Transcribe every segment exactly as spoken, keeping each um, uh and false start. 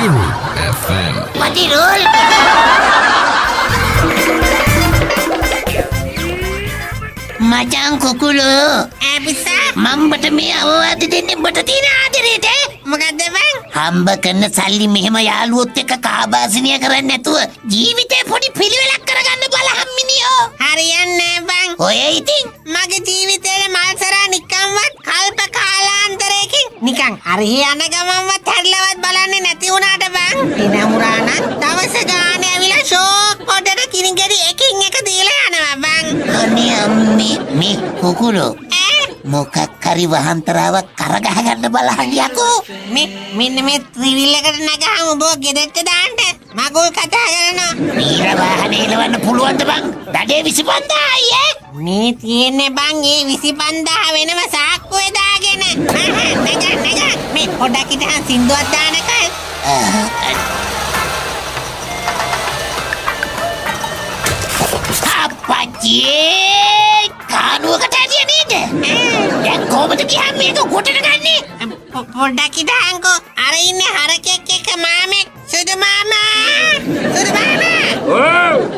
Guru F M. What the rule? Macam kukulu. Abis apa? Mambat meh awat dini bertina ada rete. Mukaddam. Hamba kerana sali meh mayal utte ka kahabasiniya kerana tu. Jiwite puni filmelak kerana bala hammi niyo. Harian ne bang. Oye iting. Mag jiwite le malsara nikambat. Kalpa kala antare king. Nikang. Harian agamambat thalawat bala ne neti unada bang. Ina murana. Tawas gaane avila shock podada kiringeri eking ek deela yana bang. Ani ammi me kokulu. Muka kari wahan terawak karagah ganda balahan yaku. Min min min triwila karena kamu bawa gedet dante. Magul kata karena. Mira wahan elewan puluhan terbang. Tadi visi panda ya. Nih tiennya bang ini visi panda. Wena masak kue dah gini. Haha, naga naga. Min oda kita han sindu ada nakal. Apa je? Kaanu kata dia ni deh. Dan kau betul kiam ni kau kote dengan ni. Poda kita angko. Arah ini harak kek kek mama. Sudah mama. Sudah mama.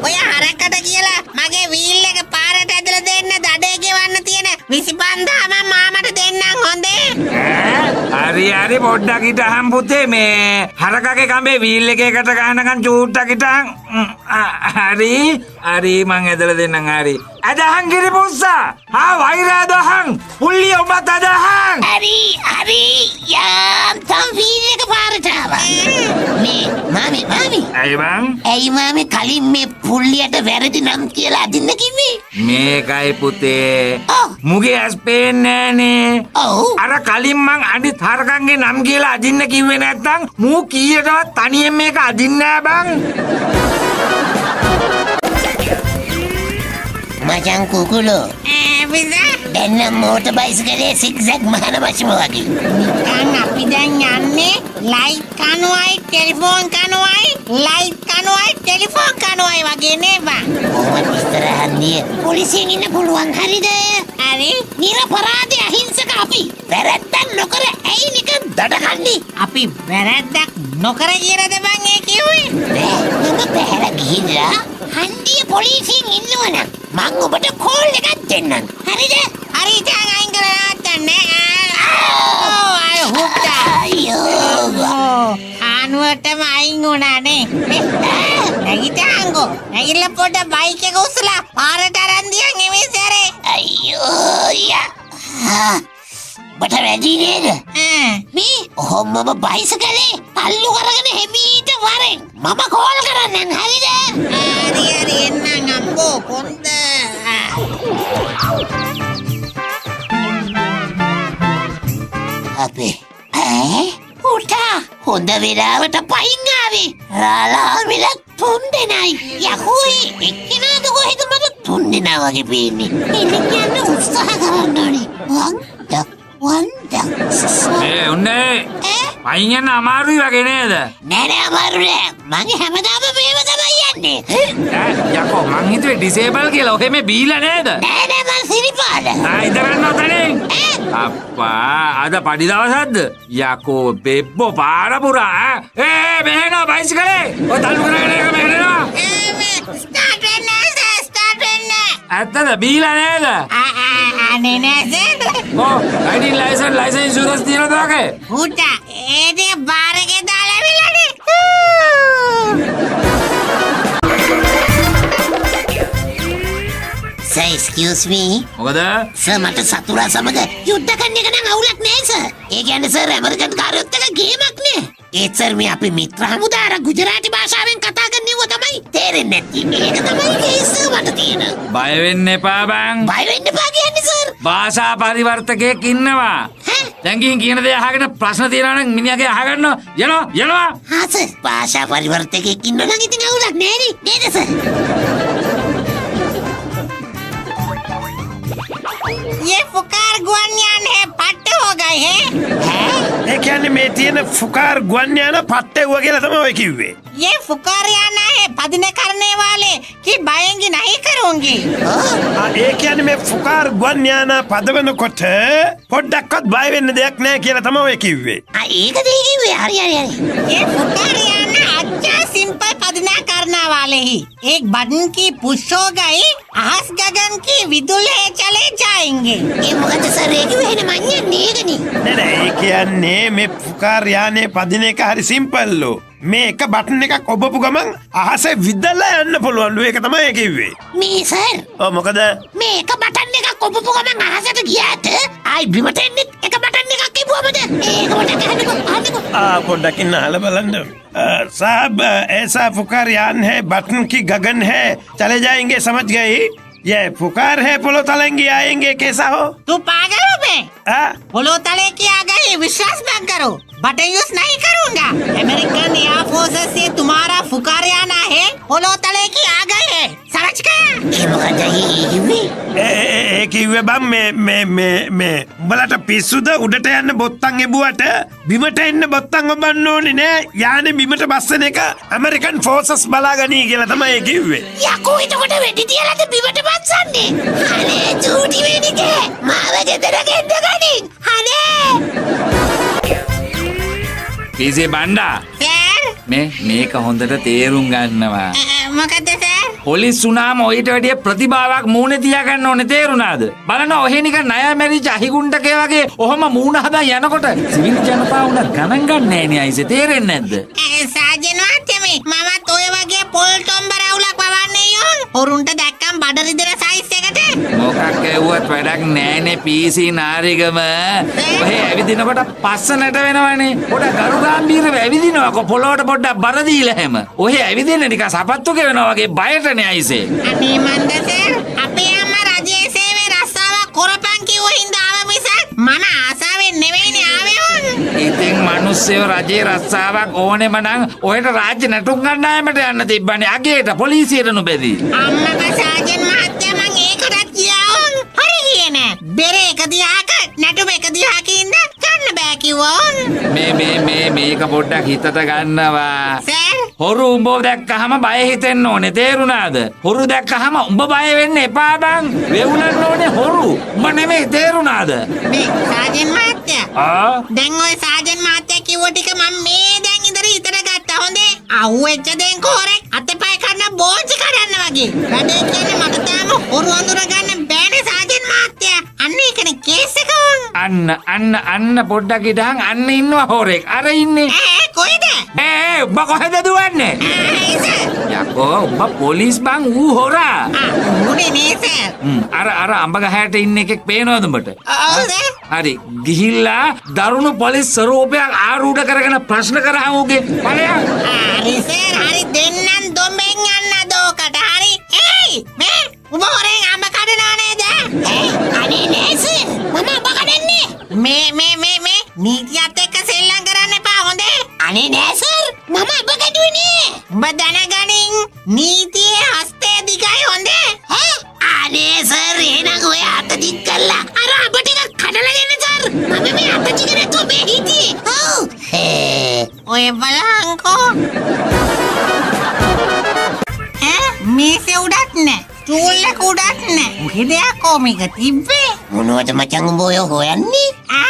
Oh ya harak kata dia lah. Makai wheel le ke parah dah dulu deh na dadeh ke warna tiye na. Visi bandha ama mama tu deh na honde. अरे अरे बोट्टा किटा हम बुते में हरका के कामे वीले के कटा कहना कन चूटा किटा अरे अरे माँगे दल दे नंगारी अदा हंगिरी पुसा हाँ वही रहा दो हंग पुलियो मत अदा हंग अरे अरे याम तम वीले के पार चावा मैं मामी मामी अरे बांग अरे मामी खाली मैं पुलिया टे वैरायटी नाम किया लादिन न की मैं मैं काय पुते मुझे अस्पेन ने अरे खाली माँग अंडी थार कांगे नाम के लाजिन न कीवे नेतांग मुँह किये तो तानिये में का लाजिन न है बांग मचांग कुकुलो ऐसा देना मोटरबाइक करे सिक्सेक मारना मचमो आगे कान आपी देना ने लाइट कानो आई टेलीफोन कानो आई लाइट कानो आई टेलीफोन कानो आई वागे ने बांग ओवर मिस्टर हंडी पुलिसी ने पुलवांग हरी दे अरे नीरा पराधे हिंसा काफी වැරැද්දක් නොකර ඇයි නිකන් දඩකන්නේ අපි වැරැද්දක් නොකර කියලා දෙපන් ඒ කිව්වේ මම පැහැර ගිහිල්ලා හන්දිය පොලිසියෙන් ඉන්නවනම් මං ඔබට කෝල් එකක් දෙන්නම් හරිද හරි දැන් අයින් කරලා නැත්තන්නේ ඕ අය හොක්දා අයියෝ ආනුවටම අයින් වුණානේ නැගිටාංගෝ නැගිටලා පොඩ බයික් එක උස්සලා පාරට අරන් දියන් එමෙසරේ අයියෝ යා හා बता रही है ना मैं ओह मामा बाइस करे ताल्लु करके ने हेमीट वारे मामा कॉल करा नंहरी दे अरे अरे नंगबो कुंडे अबे ऐ उठा होंडा विराव टा पाइंगा भी राला विला तुंडे ना या कोई इतना तो कोई तो मत तुंडे ना वाके बीनी इन्हें क्या ना उत्साह करना नहीं वांग උන්නේ අයින් යන අමාරුයි වගේ නේද නෑ නෑ අමාරු නෑ මගේ හැමදාම මේව තමයි යන්නේ යකෝ මං හිතුවේ ඩිසේබල් කියලා ඔකේ මේ බීලා නේද නෑ නෑ මං සිරිපාල ආ ඉදරන්න ඔතනින් අප්පා අද පඩි දවසක්ද යකෝ බෙබ්බෝ පාර පුරා ඒ මෙහෙන බයිසිකලේ ඔය තල්ලු කරගෙන එක මෙහෙනවා ඒ මේ ස්ටාර්ට් වෙන්නේ නැහැ ස්ටාර්ට් වෙන්නේ ඇත්තද බීලා නේද ආ අනේ නෑ Oh, riding license, license insurance तीनों तो आगे। भूटा, ये दे बार के दाले भी लड़े। Sir, excuse me. Okay sir मात्र सातुरा समझ गए। युद्ध करने का ना गाउलक नहीं सर। ये क्या नहीं सर अमेरिकन कार्यों तक का गेम आकने। एक सर मैं आपे मित्र हम उधार गुजराती भाषा में कथा करनी वो तमाई तेरे नेती में एक तमाई कैसे बात तीन। बायवेन ने पाबांग। बायवेन ने पागिया नहीं सर। भाषा परिवर्तक एक इन्नवा। हैं? जंगी की ने यहाँ के ना प्रश्न तीरा ना मिनिया के यहाँ करना ये ना ये ना। हाँ सर भाषा परिवर्तक एक इन्नो ना कितने उलट नहीं नहीं दे सर। ये फुकार गुआनियान है, फाटे हो गए हैं। ये क्या निमेती है ना फुकार गुआनियान फाटे हुआ क्या तुम्हें वही क्यों हुए? ये फुकारियाना है, भजने करने वाले कि बाएंगी नहीं करूँगी। ये क्या निमे फुकार गुआनियाना फाटे में न कुछ है, और डक्कत बाए में न देखने क्या तुम्हें वही क्यों हुए? आ एक देगी हुए हरी हरी। ये फुकारियाना अच्छा सिंपल भजना करना वाले ही, एक बटन की पुश हो गई, आहस गगन की विदुल है चले जाएंगे। ये मुकद्दर सर एक भी है ना मान्य नहीं नहीं नहीं नहीं क्या ने मैं फुकार याने पढ़ने का हर सिंपल लो मैं एक बटन का कोबा पुगमंग आहसे विदुल है अन्ना पुलवान लो एक तमाय की हुए मैं सर ओ मुकद्दर मैं एक बटन का कोबा पुगमंग आहसे तो गया थे आई भी मटे नित एक बटन का की बुआ मटे एक बटन का ह साहब ऐसा फुकार यान है बटन की गगन है चले जाएंगे समझ गई ये फुकार है पुलो तलेंगे आएंगे कैसा हो तू पागल हो बे पुलो तले की आ गई विश्वास मत करो बटन यूज नहीं करूँगा अमेरिकन या फोर्सेस से तुम्हारा फुकार याना है पुलो तले की आ गई है समझ गया एक हुए बम में में में में बला तो पीसूदा उड़ते याने बोत्तंगे बुआते बीमटे इन्ने बोत्तंगो बन्नो ने याने बीमटे बसने का अमेरिकन फोर्सेस बला गनी के लात में एक हुए या कोई तो कोटे वेटी दिया लात बीमटे बसने हाले झूठी वेटी के मावे के तेरे के इंतज़ार नहीं हाले किसी बंदा सर मैं मैं कहूँ तेरा तेरुंगा नवा मकते पुलिस सुनाम ओहिट वडिये प्रतिभावाक मूने दिया करने ओने तेरुनाद बालना ओहेनी का नया मेरी चाही गुंडा के वाके ओहमा मूना हदा यानो कोटा सिविल जनता उन्हें गनंगा नैनी आई से तेरे नंद साजनवाते में मामा तोये वाके पोल टॉम्बर आउला पावा नहीं हो और उन्हें देखकर बादल इधर साइज़ से कटे मौका के हुआ पैराग नैने पीसी नारी का मैं वही ऐवी दिनों कोटा पासन ऐटा वेना वाने कोटा गरुगांबीर ऐवी दिनों को पोलोट बोटा बरदी लहे मैं वही ऐवी दिने निका सापत्तो के वेना वाके बायर नहीं से अभी मंदे सर अभी हमारा जैसे वे रास्ता वा कोरपांग की वो हिंदा आवे मिसाल माना आशा वे निवेश नहीं आवे हों इतने मनुष्य और राज्य रास्ता वा कोने मनांग वो एक राज्य नटुंगर ना है मेरे अन्नति बने आगे एक पुलिस ये रनु बेदी अम्मा का साजन महात्या मंग एक रात किया हों हरी ये ने बेरे कद होरु उम्बो देख कहाँ मैं बाये ही तेरनो ने तेरुनाद होरु देख कहाँ मैं उम्बो बाये वे नेपाबांग वे उन्हर लोने होरु मने में तेरुनाद बे साजन मात्या आ देंगो साजन मात्या की वो टिका मम्मी देंगी इधर ही इतना गाता होंडे आहुए चदें को औरे अते पाए करना बहुत चिकारा न वाकी वैसे क्या न मटता हम होरु अंदर बकोहे तो दुआन ने याको बब पुलिस बांग वो हो रहा मुने नहीं सर अरे अरे अंबगा है तो इन्ने के पेन हो तुम बटे अरे गिहिला दारुनो पुलिस सरोपे आर उड़ा करेगा ना प्रश्न कर रहा होंगे पढ़े अरे सर हरी दिन नंद दो मेंगा ना दो कटा हरी ए मैं वो हो रहे हैं अंबगा डे ना नहीं जा अरे नहीं सर मम्मा अंबगा डे नहीं मैं मैं मैं मैं नीतियाँ ते क मामा बगैर नहीं बदाना गानिंग नीति हस्ते दिखाए होंडे हैं आने सर ये ना कोई आता दिख गला अरे आप बटेगा खाना लगेने सर मामा मैं आता दिख रहा तो बेही थी हाँ ओए बलांग को हैं मी से उड़ाने चूल ले उड़ाने उहिदया को मी कतीबे उन्होंने तो मचांग बोयो होया नहीं आ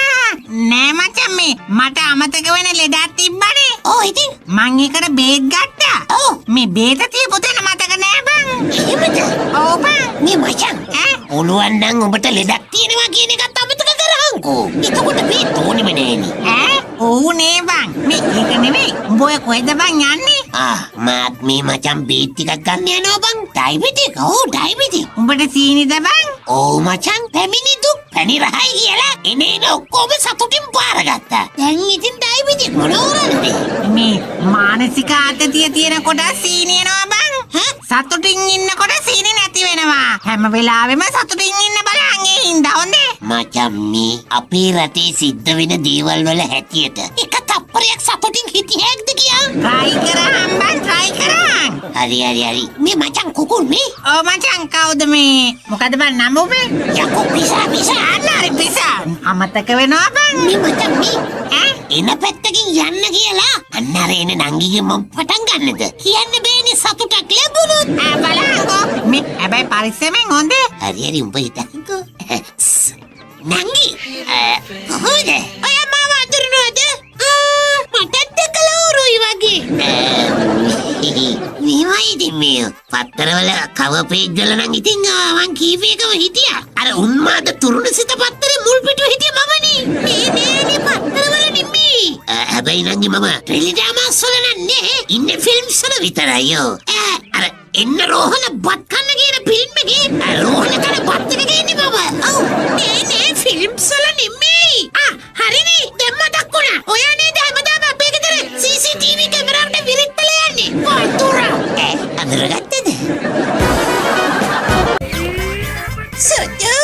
नहीं मचांग में मटा आमत के वे ने ले जाती बड़े ओ इतने मांगे कर बेट गाता ओ मैं बेटा थी बोते न माता का नहीं बंग ये मचा ओ बंग ये मचा हैं उल्लूआन नंग उम्बटा ले दाती ने वाकी ने का तब तक कर रहा हूँ को इतना कुछ बेट तो नहीं बने नहीं हैं ओ नहीं बंग मैं ये करने में बोया कोई तो बंग यानी आ मात मैं मचा बेटी का करने नो बंग डायबिटीक ओ डायबिटीक उम्बटा सीनी तो बंग ओ मचा फैमिली दुख फैनी रहाएगी है ना इन्हें ना को भी सातुटिम पार करता यहीं इतने डायबिटीक मनोरंजन भी मैं मानसिक आतंतिया तीन कोटा सीनी है ना बंग हाँ सातुटिंग इन्हें कोटा सीनी नहीं है ना वाह हम बिलावे में सातुटिंग इन्हें बलांगे इंदा होंडे मचामी अपनी रातें सिद्ध विने दीवाल वाले हैती है तो एक तब पर एक सातुटिंग हिती है एक दिखिया ट्राई करा हम बंग ट्राई करा Hari hari hari. Ni macam kukun ni. Oh macam kau demi. Mukadban namu be. Ya kok bisa bisa. Alah bisa. Amatake weno abang. Ni macam ni. Eh? Ena pettakin yanna kiyala. Annara ena nangige mom patan gannada. Kiyanne beene satutak labunoth. Ah balango. Me abai parissemen honde. Hari hari umba hitanko. Nangi. Eh, honde. Oy mama durunode. Ah, matatte kala uroi wage. මේවයිද මේ පත්තරවල කව page වල නම් ඉතින් මං කීප එකම හිටියා අර උන්මාද තුරුණසිත පත්තරේ මුල් පිටුව හිටියා මමනේ මේ නේනේ පත්තරවල නෙමෙයි හැබැයි නංගි මම ටෙලිඩ්‍රාමාස් වල නන්නේ ඉන්නේ ෆිල්ම්ස් වල විතරයි ඔව් අර එන්න රෝහණ බත් කන්න කියන ෆිල්ම් එකේ රෝහණ කන බත් එක ගේන්නේ මම ඔව් මේ නේ ෆිල්ම්ස් වල නෙමෙයි ආ හරිනේ දැන් මතක් වුණා ඔයා නේද හැමදාම අපේ ගෙදර සී සී ටී වී කැමරාවට විරිත්තල යන්නේ වතුරා eh අඳුරගත්තද සුදු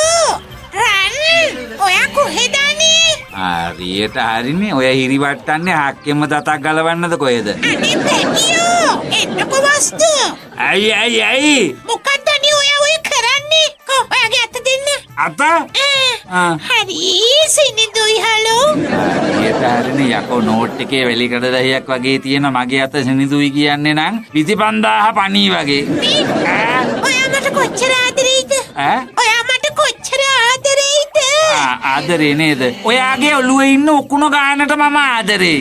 රන් ඔයා කොහෙද අනේ හරියට හරිනේ ඔයා හිරි වට්ටන්නේ හක්කෙම දතක් ගලවන්නද කොහෙද අනේ දෙවියෝ එන්නකො වස්තු අය අය අය මොකක්ද අනේ ඔයා ඔය කරන්නේ ඔයාගේ අත දෙන්න අත ආ හරි සිනිඳුයි හලෝ හරියට හරිනේ යකෝ නෝට් එකේ වැලි කඩ දහයක් වගේ තියෙන මගේ අත සිනිඳුයි කියන්නේ නම් විසි පන්දාහ පණී වගේ ඈ ඔයා මට කොච්චර ආදරෙයිද ඈ ඔයා මට කොච්චර ආදරෙයිද ආදරේ නේද ඔයාගේ ඔළුවේ ඉන්න උකුණ ගානට මම ආදරේ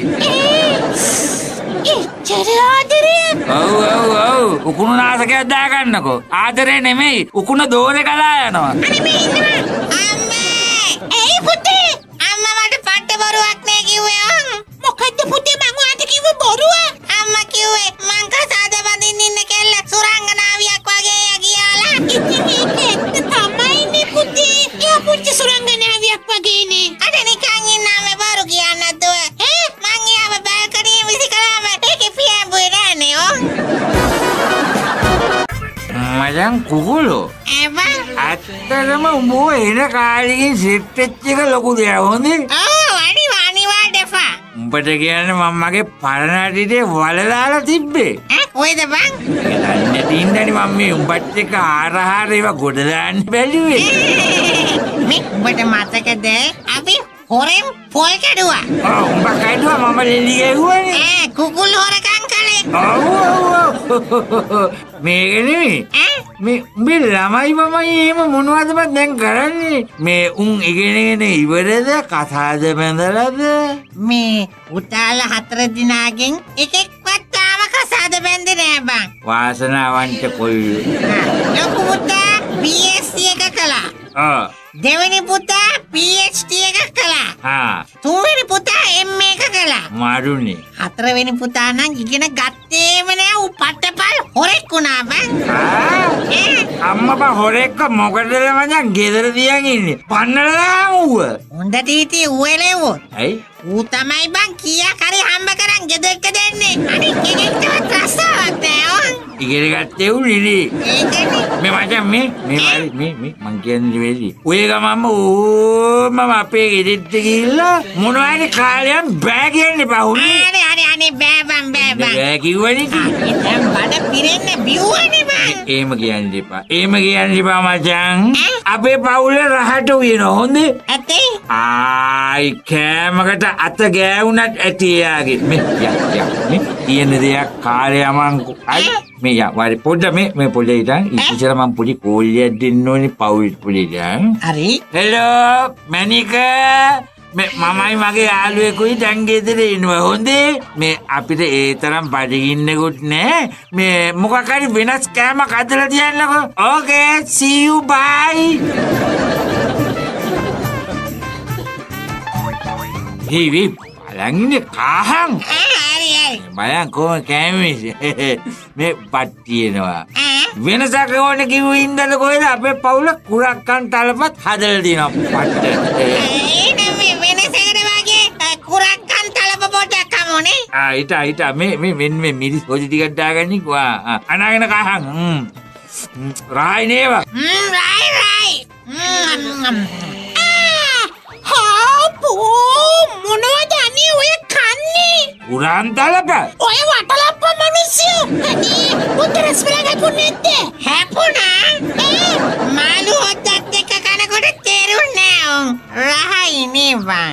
එච්චර ආදරේ ඔව් ඔව් ඔව් උකුණ නාසකයක් දාගන්නකෝ ආදරේ නෙමෙයි උකුණ දෝරේ ගලා යනවා අනේ මේ ඉන්නවා අම්මේ ඒ පුතේ අම්මා මට පට්ට බොරුවක් නේ කිව්වේ මොකද්ද පුතේ මං ඔයාට කිව්ව බොරුව අම්මා කිව්වේ මං කසාද බඳින්න ඉන්න කෙල්ල සුරංගනාවියක් වගේ යගියාලා ඉතින් ඒක තමයි නේ පුතේ එයා පුංචි සුරංගනාවියක් වගේනේ අර නිකන් ඉන්නම බොරු කියන්නේ නැතුව ඈ මං එයාව බල්කඩියේ විසිකලාම ඒකේ පියාඹුවේ නෑනේ ඔව් මයන් කුහුලෝ එම ඇත්තටම උඹෝ එන කාලෙකින් සෙට් එක ලොකු දෙයක් හොනේ ආ වනි වනි වඩපා උඹට කියන්නේ මම මගේ පරණ අතීතේ වලලාලා තිබ්බේ ඈ කොහෙද බං දන්නේ තින්දනේ මම මේ උඹත් එක්ක ආරහාර ඒවා ගොඩ දාන්න බැලුවේ මේ උඹට මතකද අපි හොරෙන් පොල් කැඩුවා. ඔව් උඹ කැඩුවා මම ලෙලි ගැහුවානේ. ඈ කුකුල් හොරකම් කළේ. ඔව් ඔව්. මේක නෙමෙයි. ඈ මේ මේ ළමයි මමයි එහෙම මොනවද බං දැන් කරන්නේ? මේ උන් ඉගෙනගෙන ඉවරද කතාද බඳලාද? මේ උතාල හතර දිනාගෙන් එකෙක්වත් ආව කසාද බැඳේ නෑ බං. වාසනාවන්ත කොල්ලෝ. ලොකු පුතා බී එස් සී එක කළා. ආ දෙවෙනි පුතා පී එච් ඩී එක කළා. ආ. තුන්වෙනි පුතා එම් ඒ එක කළා. මාරුනේ. හතරවෙනි පුතා නම් ඉගෙන ගත්තේම නෑ උ පටපල් හොරෙක් වුණා බං. ආ. ඒ අම්මා බා හොරෙක්ව මොකටද මචං ගෙදර තියන් ඉන්නේ. පන්නලා ඌව. හොඳ තීටි ඌලේව. ඇයි? ඌ තමයි බං කීයක් හරි හම්බ කරන් ගෙදරට දෙන්නේ. අනිත් කෙනෙක්ට රස්සාවක් නෑ. ඉගෙන ගත්තේ ඌ නිලි. ඒකනේ. මේ මචං මේ මේ මේ මේ මං කියන්නේ වෙලී. ඔය ගමම ඕ මම අපේ ගෙදෙට්ට ගිහිල්ලා මොනවද කාලයන් බෑ කියන්නේ බහුනේ. අනේ අනේ අනේ බෑ බං බෑ බං. බෑ කිව්වනේ. දැන් බඩ පිරෙන්නේ බිව්වනේ බං. එහෙම කියන්න එපා. එහෙම කියන්න එපා මචං. අපේ පවුල රහට වෙනවා හොඳේ. ඇතේ. ආයි කෑමකට අත ගෑවුණත් ඇටි එයාගේ. මේ යක් යක් මේ කියන දෙයක් කාලයමංකෝ. අයි මේ යා වරි පොඩ්ඩ මේ මේ පොඩේ ඉතින් ඉතින් මම පොඩි කෝල්යක් දෙන්න ඕනේ පවුල් පොඩේ. හරි. හෙලෝ මැනික මේ මමයි මගේ යාළුවෙකුයි දැන් ගෙදර ඉනවා හොඳේ මේ අපිට ඒ තරම් බඩගින්නෙකුත් නෑ මේ මොකක් හරි වෙනස් කෑමක් අදලා තියන්නකෝ ඕකේ see you bye හේ වි බලන්නේ කහන් බලන් කොහොම කෑමේ මේ බත් තියෙනවා වෙනසක් ඕනේ කිව්වේ ඉඳලා කොහෙද අපේ පවුල කුරක්කන් තලපත් හදලා දිනවා පට්ට ඒ නෙමෙයි වෙනසකට වගේ කුරක්කන් තලප පොඩක් කමෝනේ ආ ඊට ඊට මේ මේ මෙන් මේ මිරිස් පොඩි ටිකක් දාගන්නේ ආ අනාගෙන කහන් හ්ම් රායි නේව හ්ම් රායි රායි හ්ම් හා පෝ මොනවද අනේ ඔය කන්නේ උරන් තලප ඔය වටලප්ප මම Mauricio! Ani, punta rasfraga punete! Hapuna? Eh? Malu hotakte kakanakoda teru nao. Rahai niva.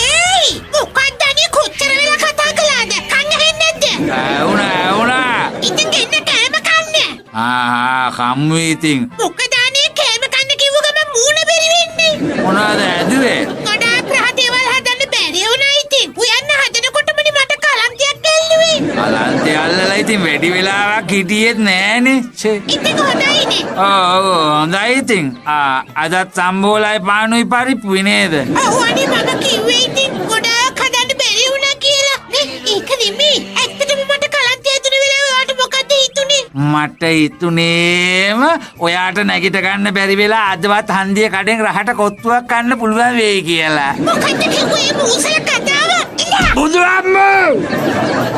Ehi! Ukkandani kuttarala kata kalaada. Kanna hennadda? Euna, euna. Itin genna kema kanna. Aha, kammu itin. Ukkadani kema kanna kivvu gama moona beri wenne. Monada aduwe? අලන්තේ අල්ලලා ඉතින් වැඩි වෙලාවක් හිටියෙත් නෑනේ. ඉතින් හොඳයිනේ. ඔව් හොඳයි ඉතින්. ආ අදත් සම්බෝලයි පානුයි පරිප්පුයි නේද? ඔව් අනේ මම කිව්වේ ඉතින් ගොඩාක් හදන්න බැරි වුණා කියලා. ඒක නෙමෙයි. ඇත්තටම මට කලන්තේ හදුන වෙලාවේ ඔයාට මොකද හිතුනේ? මට හිතුනේම ඔයාට නැගිට ගන්න බැරි වෙලා අදවත් හන්දිය කඩෙන් රහට කොත්තුවක් කන්න පුළුවන් වෙයි කියලා. මොකද කිව්වේ මූසල කතාව? බුදු අම්මෝ!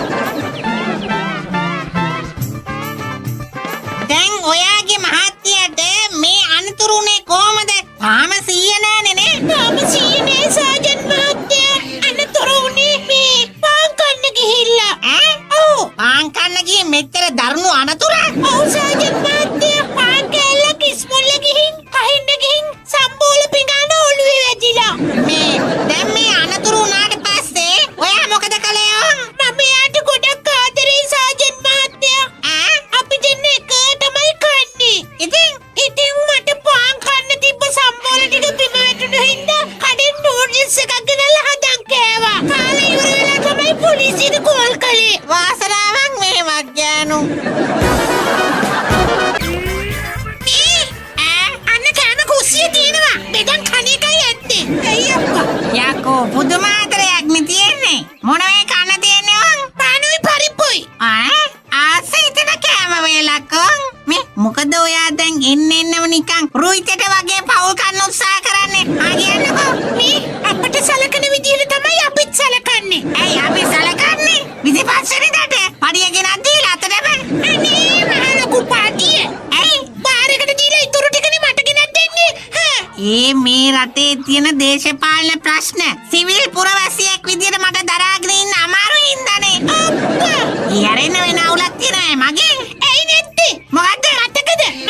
ඔයාගේ මහත්තයාට මේ අනතුරුනේ කොහමද? තාම සීය නෑනේ නේ. තාම සීය නෑ සාජන් මහත්තයා. අනතුරුනේ මේ පාන් කන්න ගිහිල්ලා. ඈ? ඔව්. පාන් කන්න ගියේ මෙච්චර දරුණු අනතුර? ඔව් සාජන් මහත්තයා පාන් කෑල්ල කිස්මුල්ල ගිහින් කහින්න ගිහින් සම්බෝල පිඟාන ඔළුවේ වැදිලා. මේ දැන් මේ අනතුරු උනාට පස්සේ ඔයා මොකද කළේ? මම එයාට ගොඩක් ආදරේ සාජන් මහත්තයා. ඈ? අපි දෙන්නේ ඉතින් ඉතින් මට පාන් කන්න තිබ්බ සම්බෝල ටික බිම වැටුණු හින්දා කඩෙන් නූඩ්ල්ස් එකක් ගෙනල්ලා හදන් කෑවා. කාලා ඉවර වෙලා තමයි පොලිසියට කෝල් කළේ. වාසනාවක් මෙහෙමක් ගෑනු. ඒ ආ අන්න කෑම කුස්සිය තියෙනවා. බෙදන් කණ එකයි ඇත්තේ. අයියෝ. යකෝ පුදුමාතරයක් නේ තියෙන්නේ. මොන වේ කන්න තියන්නේ ඕන්? පානුයි පරිප්පුයි. ආ ආසේ ඉතන කෑම වේලකෝ. මොකද ඔයා දැන් එන්න එන්නම නිකන් රුයිතට වගේ පවුල් කන්න උත්සාහ කරන්නේ. හරියන්නකෝ. මේ අපිට සලකන විදිහට තමයි අපිත් සලකන්නේ. ඇයි අපි සලකන්නේ? විදිපස්සෙනිදට පඩිය ගෙනත් දීලා අතට බෑ. අනේ මහ ලොකු පඩිය. ඇයි? බාරකට දීලා ඉතුරු ටිකනේ මට ගෙනත් දෙන්නේ. හා. ඒ මේ රටේ තියෙන දේශපාලන ප්‍රශ්න සිවිල් පුරවැසියෙක් විදිහට මට දරාගෙන ඉන්න අමාරුයි ඉඳනේ. අප්පා. ඊයරෙන්න වෙන අවුලක් තියෙනයි මගේ. ඇයි නැත්තේ? මොකද මතකද මම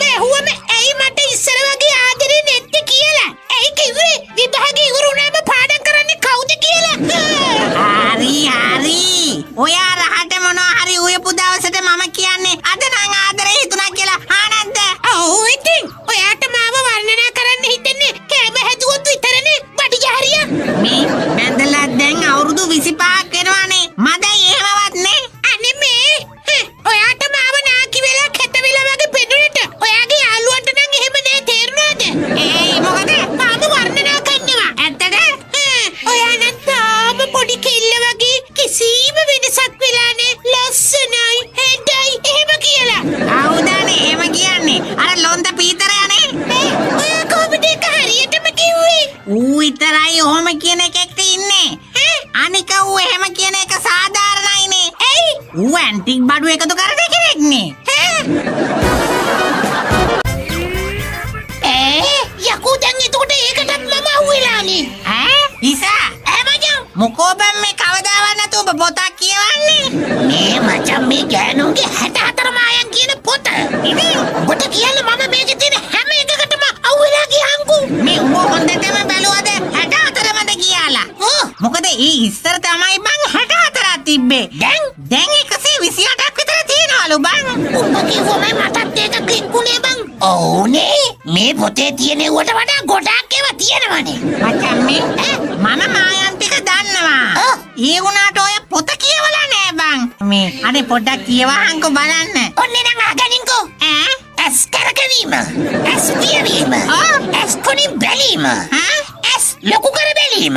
ඇහුවම ඇයි මට ඉස්සර වගේ ආදරේ නැත්තේ කියලා. ඇයි කිව්වේ විභාගේ ඉවර වුණාම පාඩම් කරන්නේ කවුද කියලා. හරි හරි. ඔයා රහට මොනවා හරි උයපු දවසට මම කියන්නේ අද නම් ආදරේ හිතුණා කියලා. හා නැද්ද? ඔව් ඉතින්. ඔයාට මාව වර්ණනා කරන්න හිතන්නේ කෑම හැදුවොත් විතරනේ. බඩිය හරිය. මේ මැඳලා දැන් අවුරුදු විසිපහක් වෙනවානේ. මද එහෙමවත් නේ. අනේ මේ ඔයාට මාව නාකි වෙලා ඔයාගේ යාළුවන්ට නම් එහෙම නෑ තේරුණාද? ඒ මොකද? මම වර්ණනා කරනවා. ඇත්තද? ඔයා නම් තාම පොඩි කෙල්ල වගේ කිසිම වෙනසක් වෙලා නෑ. ලස්සනයි, හැඩයි එහෙම කියලා. ආවුදානේ එහෙම කියන්නේ. අර ලොන්ද පීතරයානේ. මේ ඔයා කොහොමද ඒක හරියටම කිව්වේ? ඌ විතරයි ඔහොම කියන එකෙක් ඉන්නේ. අනික ඌ එහෙම කියන එක සාධාරණයිනේ. ඇයි? ඌ ඇන්ටික් බඩු එකතු කරන කෙනෙක් නේ. මොකෝ බම් මේ කවදාවත් නැතුව ඔබ පොතක් කියවන්නේ? මේ මචං මේ ගෑනුන්ගේ හැට හතර මායම් කියන පොත. ඉතින් ඔබට කියන්නේ මම මේකේ තියෙන හැම එකකටම අවුලා ගියන්කු. මේ ඔබ හොඳටම බැලුවද හැට හතරමද කියලා? ඕ මොකද ඊ ඉස්සර තමයි මං හැට හතරක් තිබ්බේ. දැන් දැන් එකසිය විසි අටක් විතර තියනවලු බං. ඔබ කිව්වමයි මටත් ඒක කික්කුනේ බං. ඕනේ මේ පොතේ තියෙන උවට වඩා ගොඩක් ඒවා තියෙනවනේ. මචං මේ මම මායම් ටික දන්නවා. ඒ වුණාට ඔය පොත කියවලා නෑ බං. මේ අනේ පොඩ්ඩක් කියවහන්කෝ බලන්න. ඔන්නේ නම් අහගනින්කෝ. ඈ? ඇස් කරකවීම. ඇස් පියවීම. ඇස් කොණින් බැලීම. ඇස් ලොකු කර බැලීම.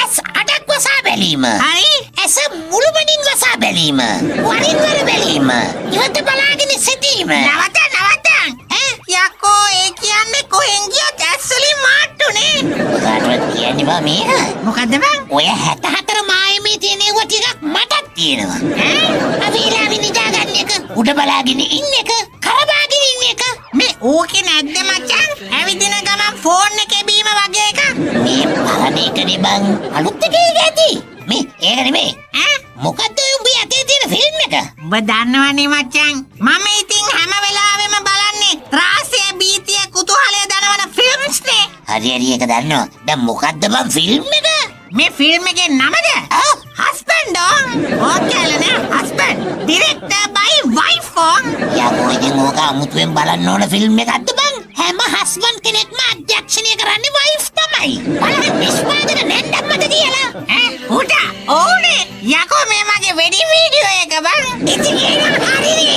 ඇස් අඩක් වසා බැලීම. හරි. ඇස මුළුමනින් වසා බැලීම. වරින් වර බැලීම. ඉවත බලාගෙන සිටීම. නවත නවත. යකෝ ඒ කියන්නේ කොහෙන් ගියත් ඇස් වලින් මාට්ටුනේ. ඔයාට කියන්නේ බා මේක. මොකද්ද බං? ඔය හැට හතර මායමේ තියෙන ඒවා ටිකක් මටත් තියෙනවා. ඈ? අවීලාවි නිදාගන්න එක, උඩ බලාගෙන ඉන්න එක, කරබාගෙන ඉන්න එක. මේ ඕකේ නැද්ද මචං? ඇවිදින ගමන් ෆෝන් එකේ බීම වගේ එක. මේ පරණ गरीबंग अलुप्त की गई थी मैं एक ने मैं मुकद्दो यूं भी आते थे फिल्म में का बदानवानी मचांग मम्मी थिंग हम वेला आवे में බලන්නේ රාසය බීතිය කුතුහලය දනවන ෆිල්ම්ස් නේ හරි හරි ඒක දන්නවා දැන් මොකද්ද බං ෆිල්ම් එක මේ ෆිල්ම් එකේ නමද හස්බන්ඩ් ඕකේලනේ හස්බන්ඩ් ඩිරෙක්ටර් බයි වයිෆ් යා කොහෙන් ඕක අමුතුවෙන් බලන්න ඕන ෆිල්ම් එකක්ද බං හැම හස්බන්ඩ් කෙනෙක්ම අධ්‍යක්ෂණය කරන්නේ වයිෆ් තමයි බලන්න විශ්වාස කරන්න නැද්ද කියලා ඈ උට ඕනේ යකෝ මේ මගේ වෙඩි වීඩියෝ එක බං ඉතින් ඒක හරිනේ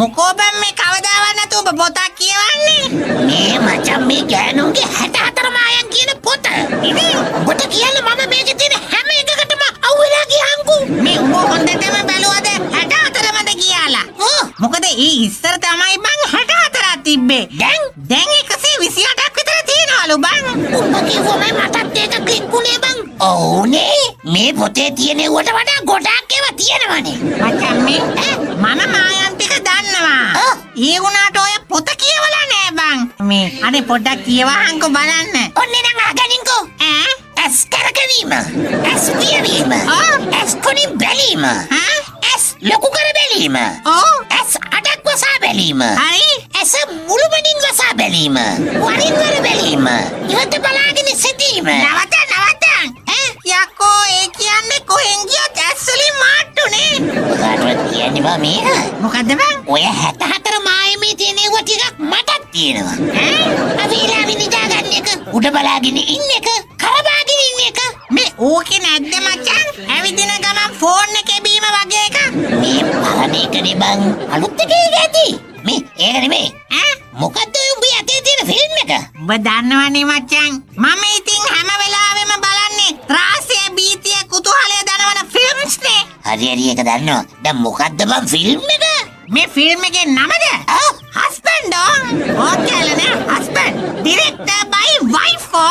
मुकोबम में कावदावा ना तो बोता कियावानी मैं मचा मैं कहनूंगी हटा तरमायन की ने पोता इधर बोता किया ले मामा बेच देने हमें एक कटमा अवेला की हमको मैं वो बंदे ते में बैलू आते हटा तरम ते किया ला ओ मुकदे ये हिस्सर तमाई बंग हटा तराती बे डेंग डेंग ये कसी विषय टाइप की तरह थी ना लो बंग उनकी वो मैं माता ते तक किंकुले बंग ओ ने मैं बोते थी ने वो टमाटा गोटा के बतिया ना माने मचा मैं मामा माया ये गुना तो ये पोता किया वाला नहीं बांग मैं अरे पोता किया वाला हमको बालन है और ने ना आगे निको हाँ एस करके नीमा एस पिया नीमा ओ एस कोनी बेली मा हाँ एस लोगों करे बेली मा ओ एस अटक वसा बेली मा अरे ऐसा मुल्क बनिंग वसा बेली मा वारिंग वाले बेली मा ये तो बाला की निश्चिती मा नवाता नवाता हैं या को एक याने को इंगिया कैसली मार बदानवानी मचांग मम्मी थिंग हम वेला आवे में බලන්නේ රාසය බීතිය කුතුහලය දනවන ෆිල්ම්ස් නේ हरी हरी एक दानो दम मुकद्दमा फिल्म में का मैं फिल्म में के नाम है हस्बैंड ओ ओके लेने हस्बैंड डायरेक्टर बाय वाइफ को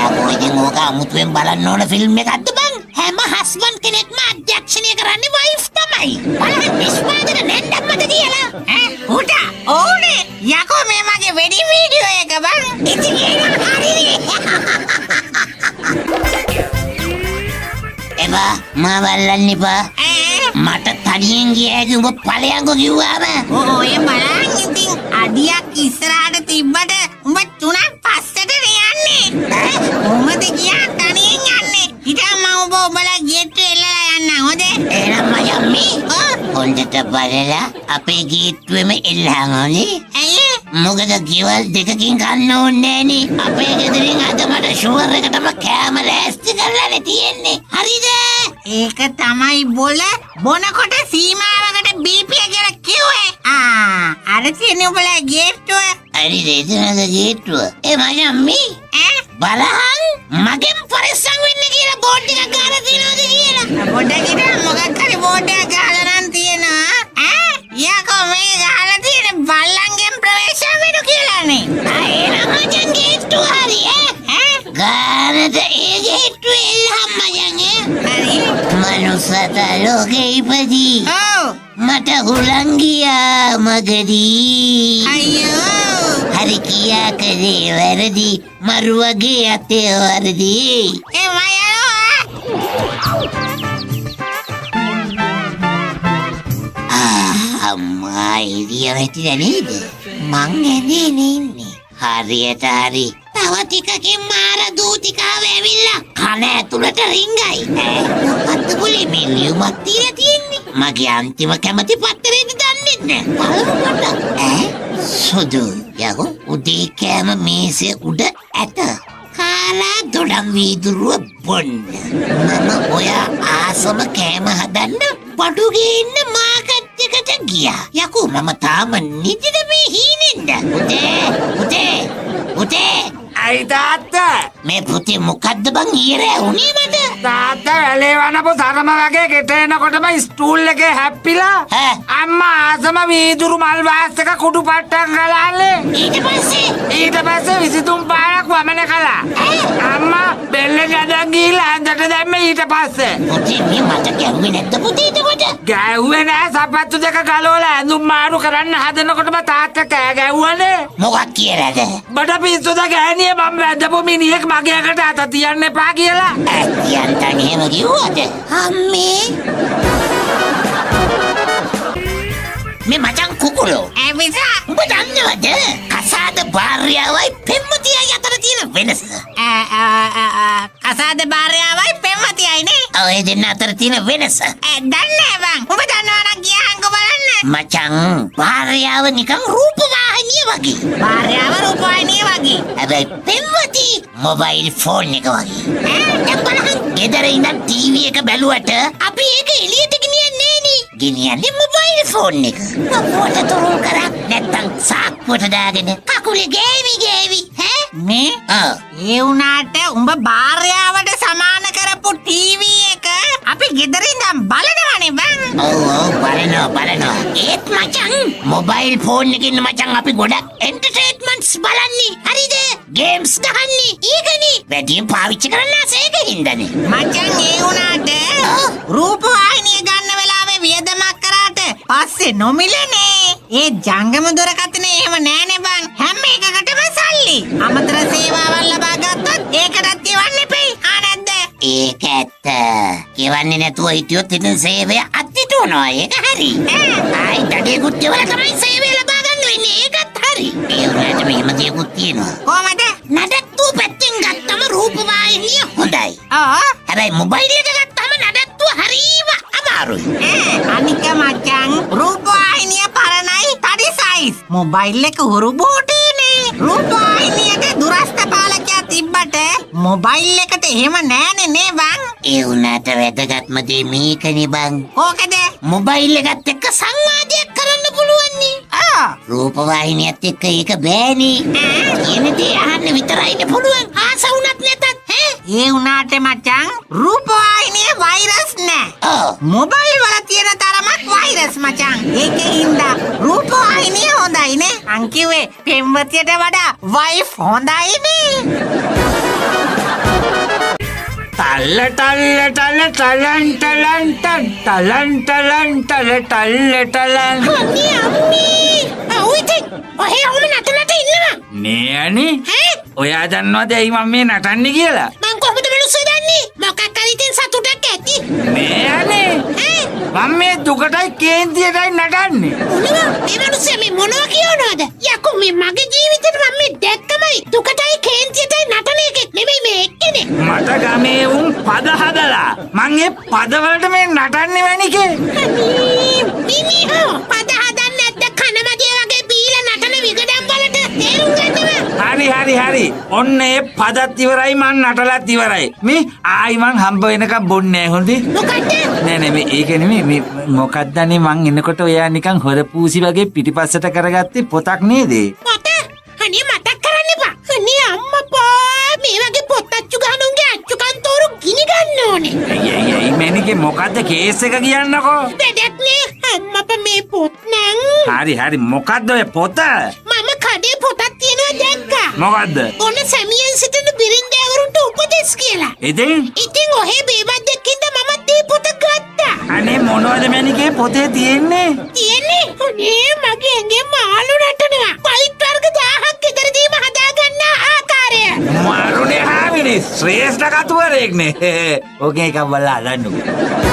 या वो ये होगा मुत्वेम බලන්න ඕන फिल्म එකක්ද බං හැම හස්බන්ඩ් කෙනෙක්ම අධ්‍යක්ෂණය කරන්නේ වයිෆ් තමයි බලන්න විශ්වාස කරන්න නැද්ද කියලා ඈ උට ඕනේ යකෝ මේ මගේ වෙඩි වීඩියෝ එක බං ඉතින් ඒක හරිනේ එබ මම බලන්න ඉපා මට තනියෙන් ගියා කිව්ව ඵලයන්කෝ කිව්වම ඕ ඒ බලන් ඉතින් අඩියක් ඉස්සරහට තිබ්බට උඹ තුනක් පස්සට යන්නේ කොහොමද ගියා තනියෙන් යන්නේ ඉතින් මම ඔබ ඔබලා ගේට්ටු එල්ලලා යන්න හොඳ එහෙනම් මම යන්නේ හොඳට බලලා අපේ ගේට්ටුවෙම එල්ලහන් ඕනේ ඇයි මොකද ගෙවල් දෙකකින් ගන්න ඕනේ නෑනේ අපේ ගෙදරින් අද මට ෂුවර් එකටම කැම ලෑස්ති කරලානේ තියෙන්නේ හරිද ඒක තමයි බොල බොනකොට සීමාවකට බීපී කියලා කිව්වේ ආ අර තියෙන උඹලා ගේට්ටුව හරි දෙදෙනාද ගේට්ටුව ඒ මගේ අම්මී ඈ බලහන් මගෙන් පරිස්සම් වෙන්න කියලා බෝඩ් එකක් ගහලා තියනවාද කියලා පොඩ්ඩක් ඉතින් මොකක් හරි බෝඩ් එකක් ගහලා නම් තියෙනවා ඈ යකෝ මේ ගහලා තියෙන බල්ලන්ගෙන් ප්‍රවේශම් වෙනු කියලානේ ආ ඒ නම් මගෙන් ගේට්ටුව හරි ඈ ගානද ඒ ගේට්ටුව එල්ලහම් මයන් ඈ හරි मनुष्यता लोगे इपदी मटा हुलंगिया मगरी अयो हर किया करे वरदी मरुवगे आते वरदी ए माया अम्मा इडिया बैठी रहने दे मांगे ने नहीं හරියට හරි තව ටිකකින් මාර දූතිකාව ඇවිල්ලා කනේ තුලට රිංගයි මොකද්ද පුළේ මේ ලියුමක් තියලා තියෙන්නේ මගේ අන්තිම කැමැති පත්‍රෙද දන්නේ නැහැ බලන්න ඈ සුදු යකෝ උදේ කෑම මේසේ උඩ ඇත කාලා දොඩම් වීදුරුව බොන්න මම ඔයා ආසම කෑම හදන්න පඩුගේ ඉන්න මාකට් එකට ගියා යකෝ මම තාම නිදිද මේ හිනින්ද උදේ पुते आई दादा मैं पुते मुकद्दमा हीरे उन्हीं मत दादा ले वाला बो सारा मगे गेटे न कोटे में स्टूल लेके हैप्पीला है अम्मा आसमा वीदुरु मालवास का कुडु पट्टन गलाले इते पासे इते पासे विसितुम पारक वमने कला अम्मा बेल्ले गदंगी लांदट दमे इते पासे पुते मैं मत कहवे नद पुते इते macam kukulo. Eh bisa. Bedannya ada. Kasada bariawai pematian yang terjadi Venus. Eh eh kasada bariawai pematian ini. Oh ini nak terjadi Venus. Eh dan ne bang. Bedannya orang dia anggo balanne. Macam bariawai ni kan rupa bahani bagi. Bariawai rupa ini bagi. Abai pemati mobile phone ni bagi. Eh yang balang. Gedare indan T V එක බැලුවට අපි ඒක එළියට ගෙනියන්නේ නේ. ගෙනියන්නේ mobile phone එක. මොකට තොරව කරා නැත්තම් සාක්කුවට දාගෙන කකුලේ ගෑවි ගෑවි ඈ මේ ආ ඒ උනාට උඹ භාර්යාවට සමාන කරපු T V එක අපි gedare ඉඳන් බලනවනේ බං. ඔව් ඔව් බලනවා බලනවා. ඒත් මචං මොබයිල් ෆෝන් එකකින් මචං අපි ගොඩක් එන්ටර්ටේන්මන්ට්ස් බලන්නේ. හරිද? ගේම්ස් ගහන්නේ. ඊගනේ වැඩියෙන් පාවිච්චි කරන්න ආස ඒකින්දනේ. මචං ඒ උනාට රූපවාහිනිය ගන්න වෙලාවේ වියදමක් කරාට පස්සේ නොමිලනේ. ඒ ජංගම දුරකථනේ එහෙම නෑනේ බං. හැම එකකටම සල්ලි. අමතර සේවාවල් ලබා ගත්තත් ඒකටත් කියවන්න එපයි. ආ නැද්ද? ඒක ඇත්ත. කියවන්නේ නැතුව හිටියොත් ඉතින් සේවය අත්විඳිනවා. ඒක හරි. ආයි ඩඩේ කුට්ටිය වල තමයි සේවය ලබා ගන්න වෙන්නේ. ඒකත් හරි. ඒ උනාට මෙහෙම දෙයක් තියෙනවා. කොහමද? නඩත්තු පැත්තෙන් ගත්තම රූපවාහිනිය හොඳයි. ආ හැබැයි මොබයිල් එක ගත්තම නඩත්තු හරීම අමාරුයි. ඒ අනික මචං රූපවාහිනිය පරණයි තඩි සයිස්. මොබයිල් එක හුරු බෝටීනේ. රූපවාහිනියක දුරස්ත පාලකයා තිබ්බට මොබයිල් එකට එහෙම නෑනේ නේ බං. ඒ උනාට වැදගත්ම දේ මේකනේ බං. ඕකද? මොබයිල් එකත් එක්ක සංවාදයක් කරන්න පුළුවන් නේ. රූපවාහිනියත් එක්ක ඒක බෑනේ. එනදී අහන්න විතරයිනේ පුළුවන්. ආසවුණත් නැතත් ඈ. ඒ උනාට මචං රූපවාහිනියේ වෛරස් නැහැ. ඔව්. මොබයිල් වල තියෙන තරමක් වෛරස් මචං. ඒකෙන්ද රූපවාහිනිය හොඳයිනේ. අන් කිව්වේ පෙම්වතියට වඩා වයිෆ් හොඳයිනේ. टल टल टल टलन टलन टन टलन टलन टल टल टलन अम्मी अम्मी ओए थे ओए ओम नटनट ඉන්නවා නේ අනේ ඈ ඔයා දන්නවද ඇයි මම මේ නටන්නේ කියලා මං කොහොමද මිනිස්සු දන්නේ මොකක් හරි ඉතින් සතුටක් ඇති නේ අනේ ඈ මම මේ දුකටයි කේන්දියටයි නටන්නේ මොනවා මේ මිනිස්සු මේ මොනවා කියනවද යකෝ මේ මගේ ජීවිතේ මම මේ දැක්කමයි දුකටයි කේන්දියටයි නටන එකෙක් නෙමෙයි මේ එක්කනේ මට ගමේ උන් පද හදලා මං ඒ පද වලට මේ නටන්නේ වැනිකේ මේ මිනිහා පද හදන්නේ නැද්ද කන මගේ වගේ බීලා නටන විගඩම් වලට තේරුම් ගන්නව හරි හරි හරි ඔන්න ඒ පදත් ඉවරයි මං නටලත් ඉවරයි මේ ආයි මං හම්බ වෙනකම් බොන්නේ හොඳේ මොකද්ද නෑ නෑ මේ ඒක නෙමෙයි මේ මොකක්ද අනේ මං එනකොට ඔයා නිකන් හොරපූසි වගේ පිටිපස්සට කරගත්තේ පොතක් නේද පොත අනේ මතක් කරන්න එපා අනේ අම්මපා මේ වගේ පොත් අච්චු ගහනුන්ගේ අච්චු කන්තෝරු ගිනි ගන්න ඕනේ අයිය අයිය මේනිකේ මොකද්ද කේස් එක කියන්නකෝ දෙයක් නේ අම්මපා මේ පොත් නං හරි හරි මොකද්ද ඔය පොත මම කඩේ පොතක් තියෙනවා දැක්කා. මොකද්ද? ඔන්න සැමියන් සිටින බිරින්දෑවරුන්ට උපදෙස් කියලා. ඉතින්? ඉතින් ඔහේ බේබත් එක්කින්ද මමත් මේ පොත ගත්තා. අනේ මොනවද මැනිකේ පොතේ තියෙන්නේ? තියෙන්නේ? ඔනේ මගේ ඇඟේ මාළු නටනවා. වයිට් වර්ග දහහක් ඉදරදීම හදාගන්න ආකාරය. මාළුනේ හාමිනේ ශ්‍රේෂ්ඨ කතුවරයෙක්නේ. ඕකේ එකක් බලලා හදන්නකෝ.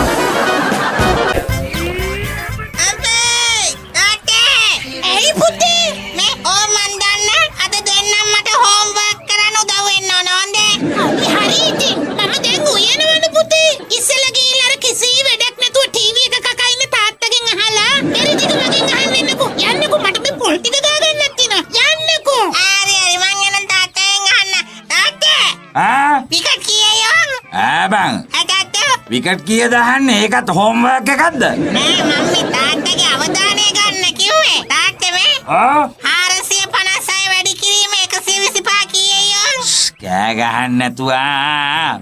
විකට් කීයද අහන්නේ ඒකත් හෝම්වර්ක් එකක්ද නෑ මම්මි තාත්තගේ අවධානය ගන්න කිව්වේ තාත්තේ මේ ආ හාරසිය පනහයි වැඩි කිරීම එකසිය විසිපහ කීයෝ කෑ ගහන්න නැතුව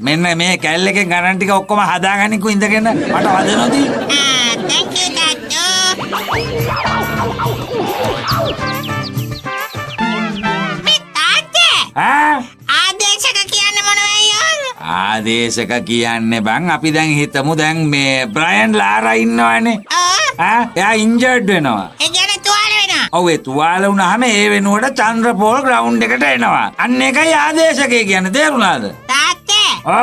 මෙන්න මේ කැල් එකෙන් ගණන් ටික ඔක්කොම හදාගන්නකෝ ඉඳගෙන මට වදනොද ආ thank you තාත්තෝ මේ තාත්තේ ආ ආදේශක කියන්නේ මොනවද ආ දේශක කියන්නේ බං අපි දැන් හිතමු දැන් මේ බ්‍රයන් ලාරා ඉන්නවනේ ආ එයා ඉන්ජර්ඩ් වෙනවා ඒ කියන්නේ තුවාල වෙනවා ඔව් ඒ තුවාල වුණාම ඒ වෙනුවට චන්ද්‍රපෝල් ග්‍රවුන්ඩ් එකට එනවා අන්න ඒකයි ආදේශකේ කියන්නේ තේරුණාද තාත්තේ ආ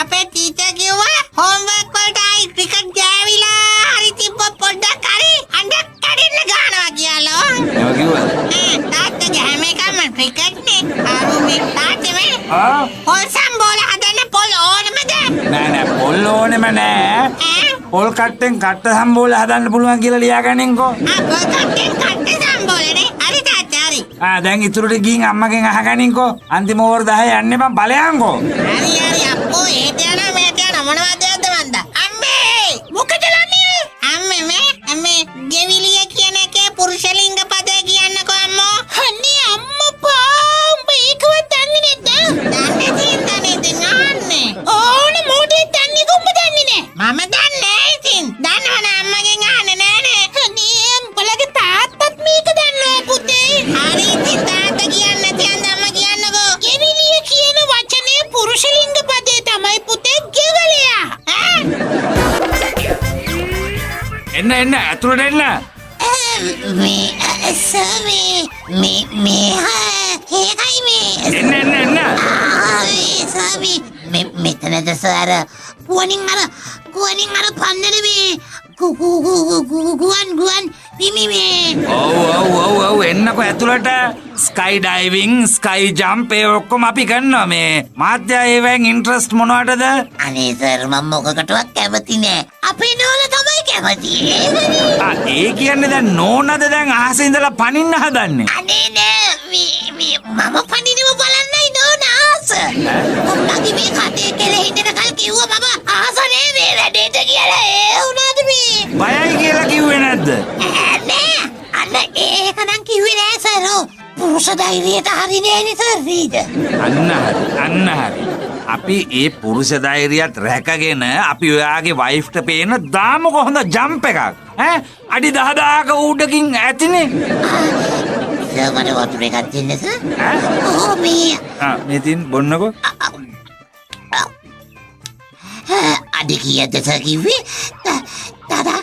අපේ ටීචර් කිව්වා හෝම්වර්ක් වලට ආයි ක්‍රිකට් ගෑවිලා හරි තිබ්බ පොඩ්ඩක් හරි අඬ කඩින්න ගන්නවා කියලා ඒක කිව්වද ආ තාත්තා ගෑම එකම ක්‍රිකට් නේ ආ මේ තාත්තේ මේ ආ හොල්සම් බෝල नहीं नहीं पोल होने में नहीं पोल काटते काटते हम बोले हदान बुलवान की लड़िया करने को पोल काटते काटते हम बोले नहीं अरे ताचारी आ देंगे इतने लोग गिंग अम्मा के यहाँ करने को अंतिम ओवर दाहे अन्य बाप बाले आंगो अरे यार आपको ये त्याना मैं त्याना मनवा दिया तो बंदा अम्मे मुक्क चलानी है अम्मे मैं अम्मे जेविलिया किया ना क्या पुरुषलिंग पता किया ना को अम्मो हनी अम्मो पाम एक बार तानी ने दा तानी जी तानी दिनाने ओ मामा दान नहीं थीं दान होना अम्मा के गाने नहीं नहीं नियम बोला कि तात तात मी का दान नहीं कुते हरी थीं तात किया न थी अंदर अम्मा किया न को ये भी नहीं किया न वाचने पुरुष लिंग पदे तमाई पुते क्यों गलिया हाँ इन्ना इन्ना अतुल इन्ना मैं सब मैं मैं हाँ है कहीं मैं इन्ना इन्ना इन्ना हाँ सब मैं मैं तो न तो सारा गुआनिंग आरा गुआनिंग आरा पांडे ने भी गु गु गु गु गु गुआन गुआन बीमी में ओह ओह ओह ओह ऐन्ना को ऐतुलटा स्काई डाइविंग स्काई जंप ये ओको मापी करना में मात्या ये वैंग इंटरेस्ट मनोआटा था अनेसर मम्मो का कटवा क्या बती ने अपने नौला था मैं क्या बती आ एक यार ने दर नौ ना दे दर आह से इंदला पानी ना दरने अने ने मम्मो पानी ने वो बोला नहीं नौ ना आस हम बाकी भी खाते के लिए इंदला कल क्यों बाबा आस ने मेरा डेट किया है उन्हें भी भाया ही किया क्यों है ना अने अ पुरुष दायरे तारी ने नहीं सर रीड अन्ना अन्ना आपी ये पुरुष दायरे यात रह का के ना आपी वो आगे वाइफ टपे ना दाम को होना जंप का हैं अड़ी दादा आगे उड़ किंग ऐसी ने जब मैंने वो तुमने कहा थी ना सर ओ मैं हाँ मैं तीन बोलना को अड़ी किया जैसा कि भी दादा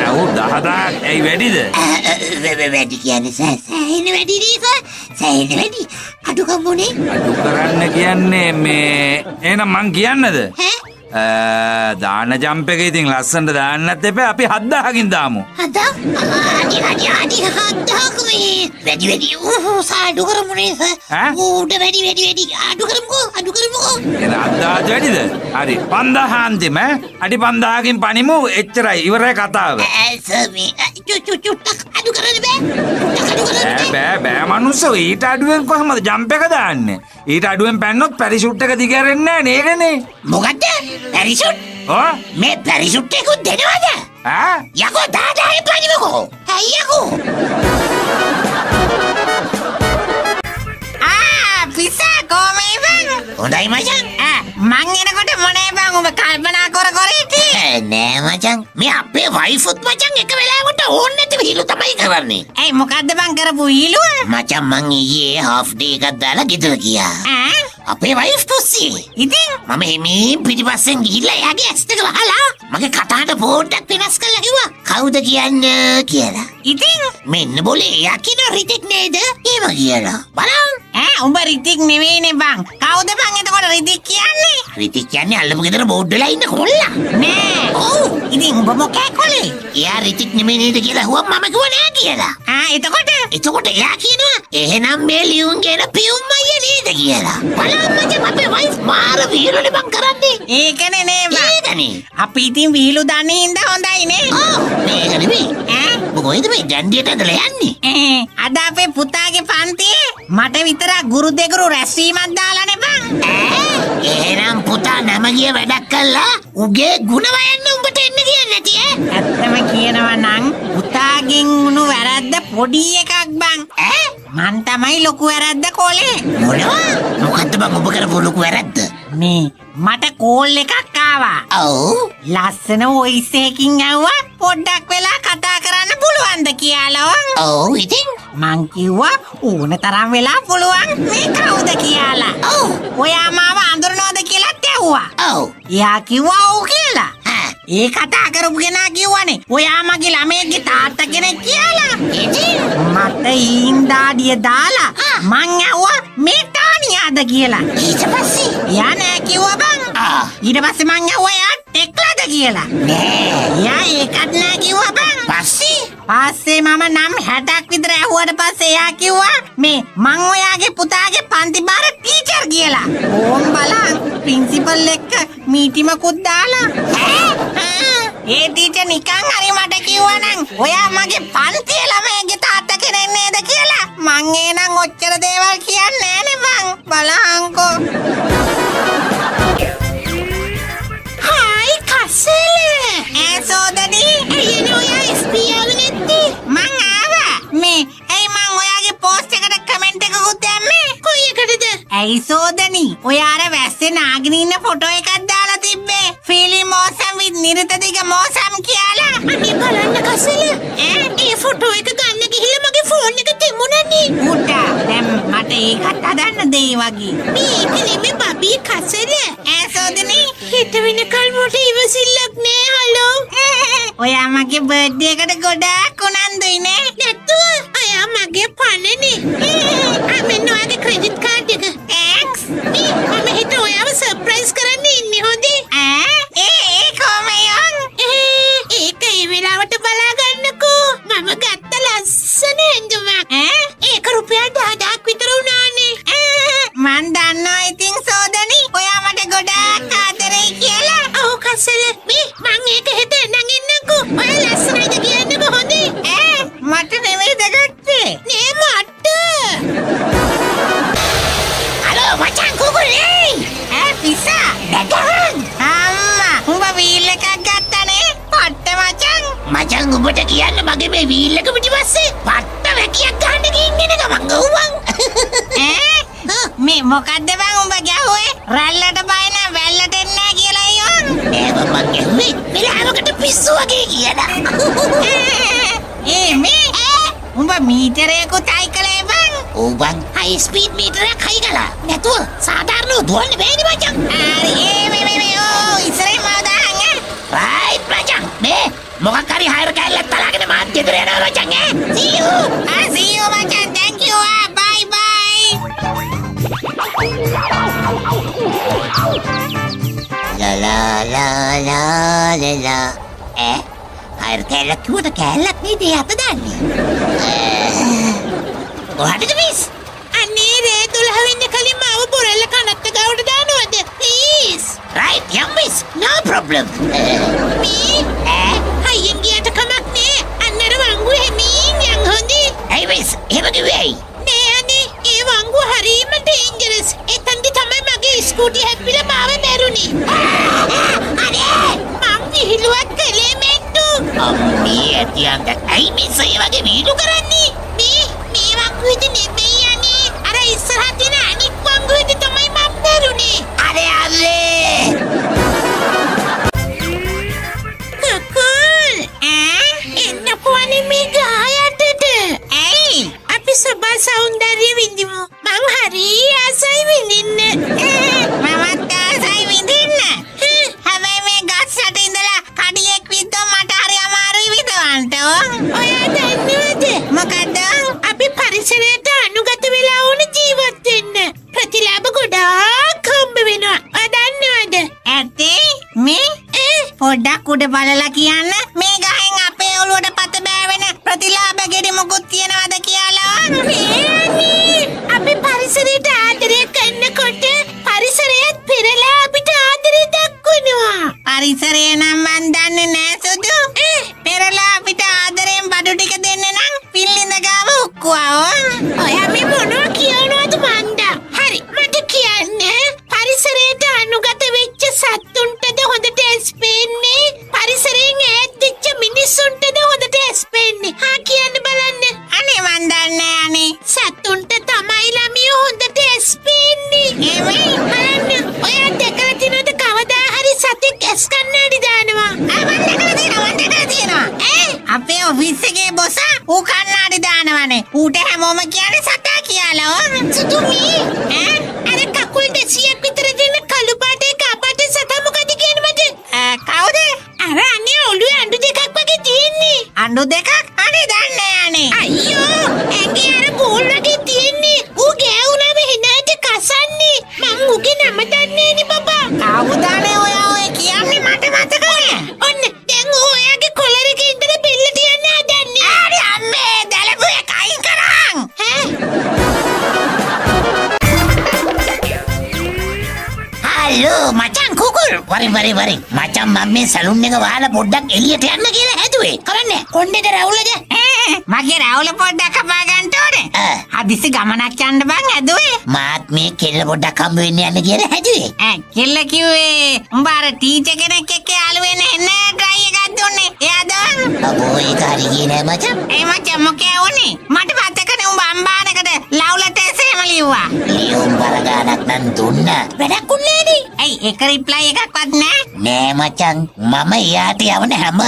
ना वो दादा ये वैडी थे वे वैडी किया ने सह सही ने वैडी नहीं सह सही ने वैडी आटू कम बोले आटू कराने किया ने मैं ये ना मांग किया ना थे अह दाना जंप के इतने लासन दाना ते पे आप ही हद्दा हकिन दामो हद्दा आजी आजी आजी हद्दा हमें वैडी वैडी ओह साडू करम बोले सह वो उड़े वैडी वैडी वैडी आटू करम को आटू करम को ये ना हद्दा जानी थे अरे पंदा हाँ दी मैं अरे पंदा आगे पानी मो इच्छरा इवरे काता है ऐसा भी चु चु चु टक आडू करने बे टक आडू करने बे बे मानुसो ईट आडू एम को हम तो जंपे का दाने ईट आडू एम पहनो पैरिशूट का दिखा रहे ना नहीं क्या नहीं मुकद्दे पैरिशूट ओ मैं पैरिशूट के कुछ देने वाला हाँ या को दादा है पानी में को है या को आ पिसा को मैं बंग उन्हें मज़ा मांगे ना कोटे मने बांगू में काल्पना कोर कोरी थी नहीं मचंग मैं आपे वाइफ उत मचंग एक बेला कोटे ओने तो हीलू तमाई खबर नहीं ऐ मुकाद्दे बांग कर बु हीलू मचंग मांगे ये हाफ डे का दाला किधर किया हाँ आपे वाइफ तो सी इधर मम्मी मी पिटी पासेंग हीला यागे ऐसे तो बहाला मगे कताने बोर्ड तक पिनास कर लगी हुआ खाऊं तो किया न किया ना इधर मैंने बोले याकिना रितिक ने इधर क्या मगिया ना बाला हाँ उम्र रितिक ने भी ने बांग खाऊं तो बांगे तो कोड रितिक किया ने रितिक किया ने अल्लम के तरह बोर्ड लाई ने खोला ने ओह इधर उम्र मो क्या खोले यार रितिक ने भी ने तो किया हुआ मामा क्यों नहीं किया ना हाँ इतना कोटे इतना कोटे याकिना यह नाम मैं लियूंगे ना पियूंगा ये नहीं तो किया ना बाला मजे मापे वाइफ मार भीलो ले बांग कराने एक ने ने एक ने आप इतनी भीलो दाने इंदा होंडा इने ओह एक ने भी हाँ बोले तो मैं जंडिया तो ले आनी आधा पे पुता के पांती है माटे वितरा गुरु देगुरु रेस्टी मत डालने बंग ये नाम पुता नमकीय वैडक कल्ला उगे गुनवायन ने उम्बटे इन्हें किया नहीं है अत्तम किया ना नांग पुता गिंग नु वैराद्द पोड़ी एक आग बंग मानता मैं लोग वैराद्द कोले बोलो मुकद्दमा मुबकर वो लोग वैराद्द मैं माटे कोले का कावा ओ लास्ट ने वो इसे किंग हुआ पोड़क वेला कथा कराना बुलवान द किया लोग ओ इतने मांगी हुआ उन्हें तराम वेला बुलवान मैं काउ द किया ला ओ वो यामावा आंधुरनो द हुआ किंवा गेला एखादा आगर उगेना किंवा नाही वो यामागील आम्ही गीता तकेने केला मत इंदाडी दाला मंगावा मेटानी आद गेला इचपसी याने किंवा बंग इडबस मंगावा एकला द गेला या एकात ना किंवा बंग पासी पासी मामा नाम हटाक विद रहवर पासे या किंवा मे मंगो यागे पुतागे पांति बार टीचर गेला ओम बाला प्रिंसिपल लेक मीटिंग में कुछ डाला ये टीचर निकांग हरी माटे किंवा नंग वो या मगे पांति लमे गीता तके ने द गेला मंगे ना गोचर देवल किया नैने बंग बाला अंको हाय कसेले ऐसो दनी ये नो या एसपीएल नेती मंग आवा मैं ऐ मंग ओया के पोस्ट कर कमेंट कर गुते मैं कोई कर दे ऐसो दनी ओ यार वैसे नागनी ने फोटो एक डाला तिब्बे फीली मौसम विद निरत दिग मौसम कियाला अभी बलन कसेले ए फोटो एक गन गिहिल मगे फोन एक तिमुननी मुटा देम मटे एक हटा दन दे वागी मी इतनी में भाभी कसेले ऐसो दनी हितविन कल मोटे इवसिलक ने हेलो ඔයා මගේ බර්ත්ඩේ එකට ගොඩාක් උනන්දුයි නේ නැතුව අයියා මගේ පණනේ ආ මෙන්න ඔයාගේ ක්‍රෙඩිට් කාඩ් එක ටැක්ස් මේ මම හිතුවා ඔයාව සර්ප්‍රයිස් කරන්න ඉන්නේ හොඳේ ඈ ඒ ඒ කොමයන් ඒක ඒ වෙලාවට බලා ගන්නකෝ මම ගත්ත ලස්සන ඇඳුමක් ඈ ඒක රුපියල් දහදාහක් විතර උනානේ මන් දන්නවා ඉතින් සෝදනි ඔයා මට ගොඩාක් ආදරේ කියලා ඔව් කසල මේ මං ඒක හිතේ මචං උඹට කියන්න මගේ මේ වීල් එක පිටිපස්සේ පට්ට වැකියක් ගන්න ගින්න එක මං ගහුවන් ඈ මේ මොකද්ද බං උඹ ගැහුවේ රැල්ලට බය නැ වැල්ලට එන්නේ නැ කියලා අයියෝ ඒ මම ගැහුවේ මෙලහකට පිස්සු වගේ කියනවා ඒ මේ උඹ මීටරයකට අයිකලේ බං ඕ බං හයි ස්පීඩ් මීටරයක් අයිකලා නැතුව සාමාන්‍යව දුවන්න බෑනේ මචං හරි ඒ මේ මේ ඕ ඉස්සරේ මාව දාහන් ඈ රයිට් මචං මේ මොකක්hari හයර කැල්ලක් තලාගෙන මාත් ගෙදර යනවා මචං ඈ see you ආ see you මචං thank you ආ bye bye la la la la la la ඈ හයර කැල්ලක් කුඩ කැල්ලක් නේද යත දාන්නේ කොහටද මිස් අනේ රේ දොළහ වෙන්න කලින් මාව පොරෙල්ල කනත්ත ගාවට දානවද please right yeah miss no problem me eh අයියන්ගේට කමක් නෑ අන්නර වංගු හැමින් යන් හොඳි ඒ මිස් එහෙම කිව්වයි නෑ අනේ ඒ වංගු හරීම ඩේන්ජරස් එතනදි තමයි මගේ ස්කූටි හැප්පිලා මාව මැරුණේ අනේ මං කිහිලුවක් කළේ මෙට්ටු අම්මේ ඇතියන්ද ඒ මිස් ඒ වගේ වීඩු කරන්නේ මේ මේ වංගු හිත නෙමෙයි අනේ අර ඉස්සරහ තියෙන අනික් වංගු හිත තමයි මම මැරුණේ අනේ අනේ සබා සෞන්දර්ය විඳිමු මං හරිය ආසයි විඳින්න මමත් ආසයි විඳින්න හැබැයි මේ ගස් යට ඉඳලා කඩියෙක් විද්දෝ මට හරි අමාරුයි විඳවන්න ඔයා දන්නවද මොකද අපි පරිසරයට අනුගත වෙලා ඕන ජීවත් වෙන්න ප්‍රතිලාභ ගොඩාක් හම්බ වෙනවා ඔයා දන්නවද ඇත්තේ මේ පොඩ්ඩක් උඩ බලලා කියන්න මේ ගහෙන් අපේ ඔළුවට පත බෑවෙන ප්‍රතිලාභ ගෙඩි මොකුත් තියනවද කියලා මේ අපි පරිසරයට ආදරය කරනකොට පරිසරයත් පෙරලා අපිට ආදරය දක්වනවා පරිසරය නම් මන් දන්නේ නෑ සුදු පෙරලා අපිට ආදරයෙන් බඩු ටික දෙන්නේ නම් පිල්ලිඳ ගාව ඔක්කුවා ඔයා මේ මොනවා කියනවද මන්දා හරි මට කියන්න පරිසරයට අනුගත වෙච්ච සත්තුන්ටද හොඳට ස්පෙන්නේ පරිසරයෙන් ඈත්ච්ච මිනිසුන්ටද හොඳට ස්පෙන්නේ හා කියන්න බලන්න අනේ මන් දන්නේ අනේ සත්තුන්ට තමයි ළමිය හොඳට ස්පෙන්නේ එමේ බලන්න ඔයා දැකලා තියෙනවද කවදා හරි සතෙක් ඇස් කන්නඩි දානවා ආ මන් දැකලා තියෙනවා මන් දැකලා තියෙනවා ඈ අපේ ඔෆිස් එකේ බොසා ඌ කන්නඩි දානවනේ ඌට හැමෝම කියන්නේ සතා කියලා ඔව් සුදු මී ඈ අර කකුල් දෙසියක් විතර දෙන කළු පාට එක අපට अंडू देखा आणि दांडे आणि अयो एके अरे बोल रही तीनी उगे उना में हिनाते कासनी मम्मी उगे ना मताने नी बाबा काऊ दाने होया होए किया ने माटे माटे करे ओन देंग होया के कोलरी के इंदरे बिल दिया ना दाने अरे अम्मे दाले को काई करांग हैं हेलो मचान कुकुर वरी वरी वरी मचान मम्मी सलून ने का वाला पोडक एलिए ध्यान में गेले करने कोण्डे दे राहुल जे मागे राहुल पोड्डा कबागंटोरे हदिस गमनक යන්න බං ඇදුවේ මාත් මේ කෙල්ල පොඩ්ඩක් හම්බ වෙන්න යන්න කියලා හැදුවේ ඈ කෙල්ල කිව්වේ උඹ අර ටීචර් කෙනෙක් එක්ක යාළු වෙන්න එන්න try එකක් දුන්නේ එයා දවල් අබෝ ඒක හරිය නෑ මචං ඒ මචං මොකේ වුනේ මට වතකනේ උඹ අම්බානකට ලව්ලට එසේම ලිව්වා ලියුම් බරගානක් නම් දුන්න වැඩක් උන්නේ නේ ඇයි ඒක reply එකක්වත් නෑ නෑ මචං මම එයාට යවන හැම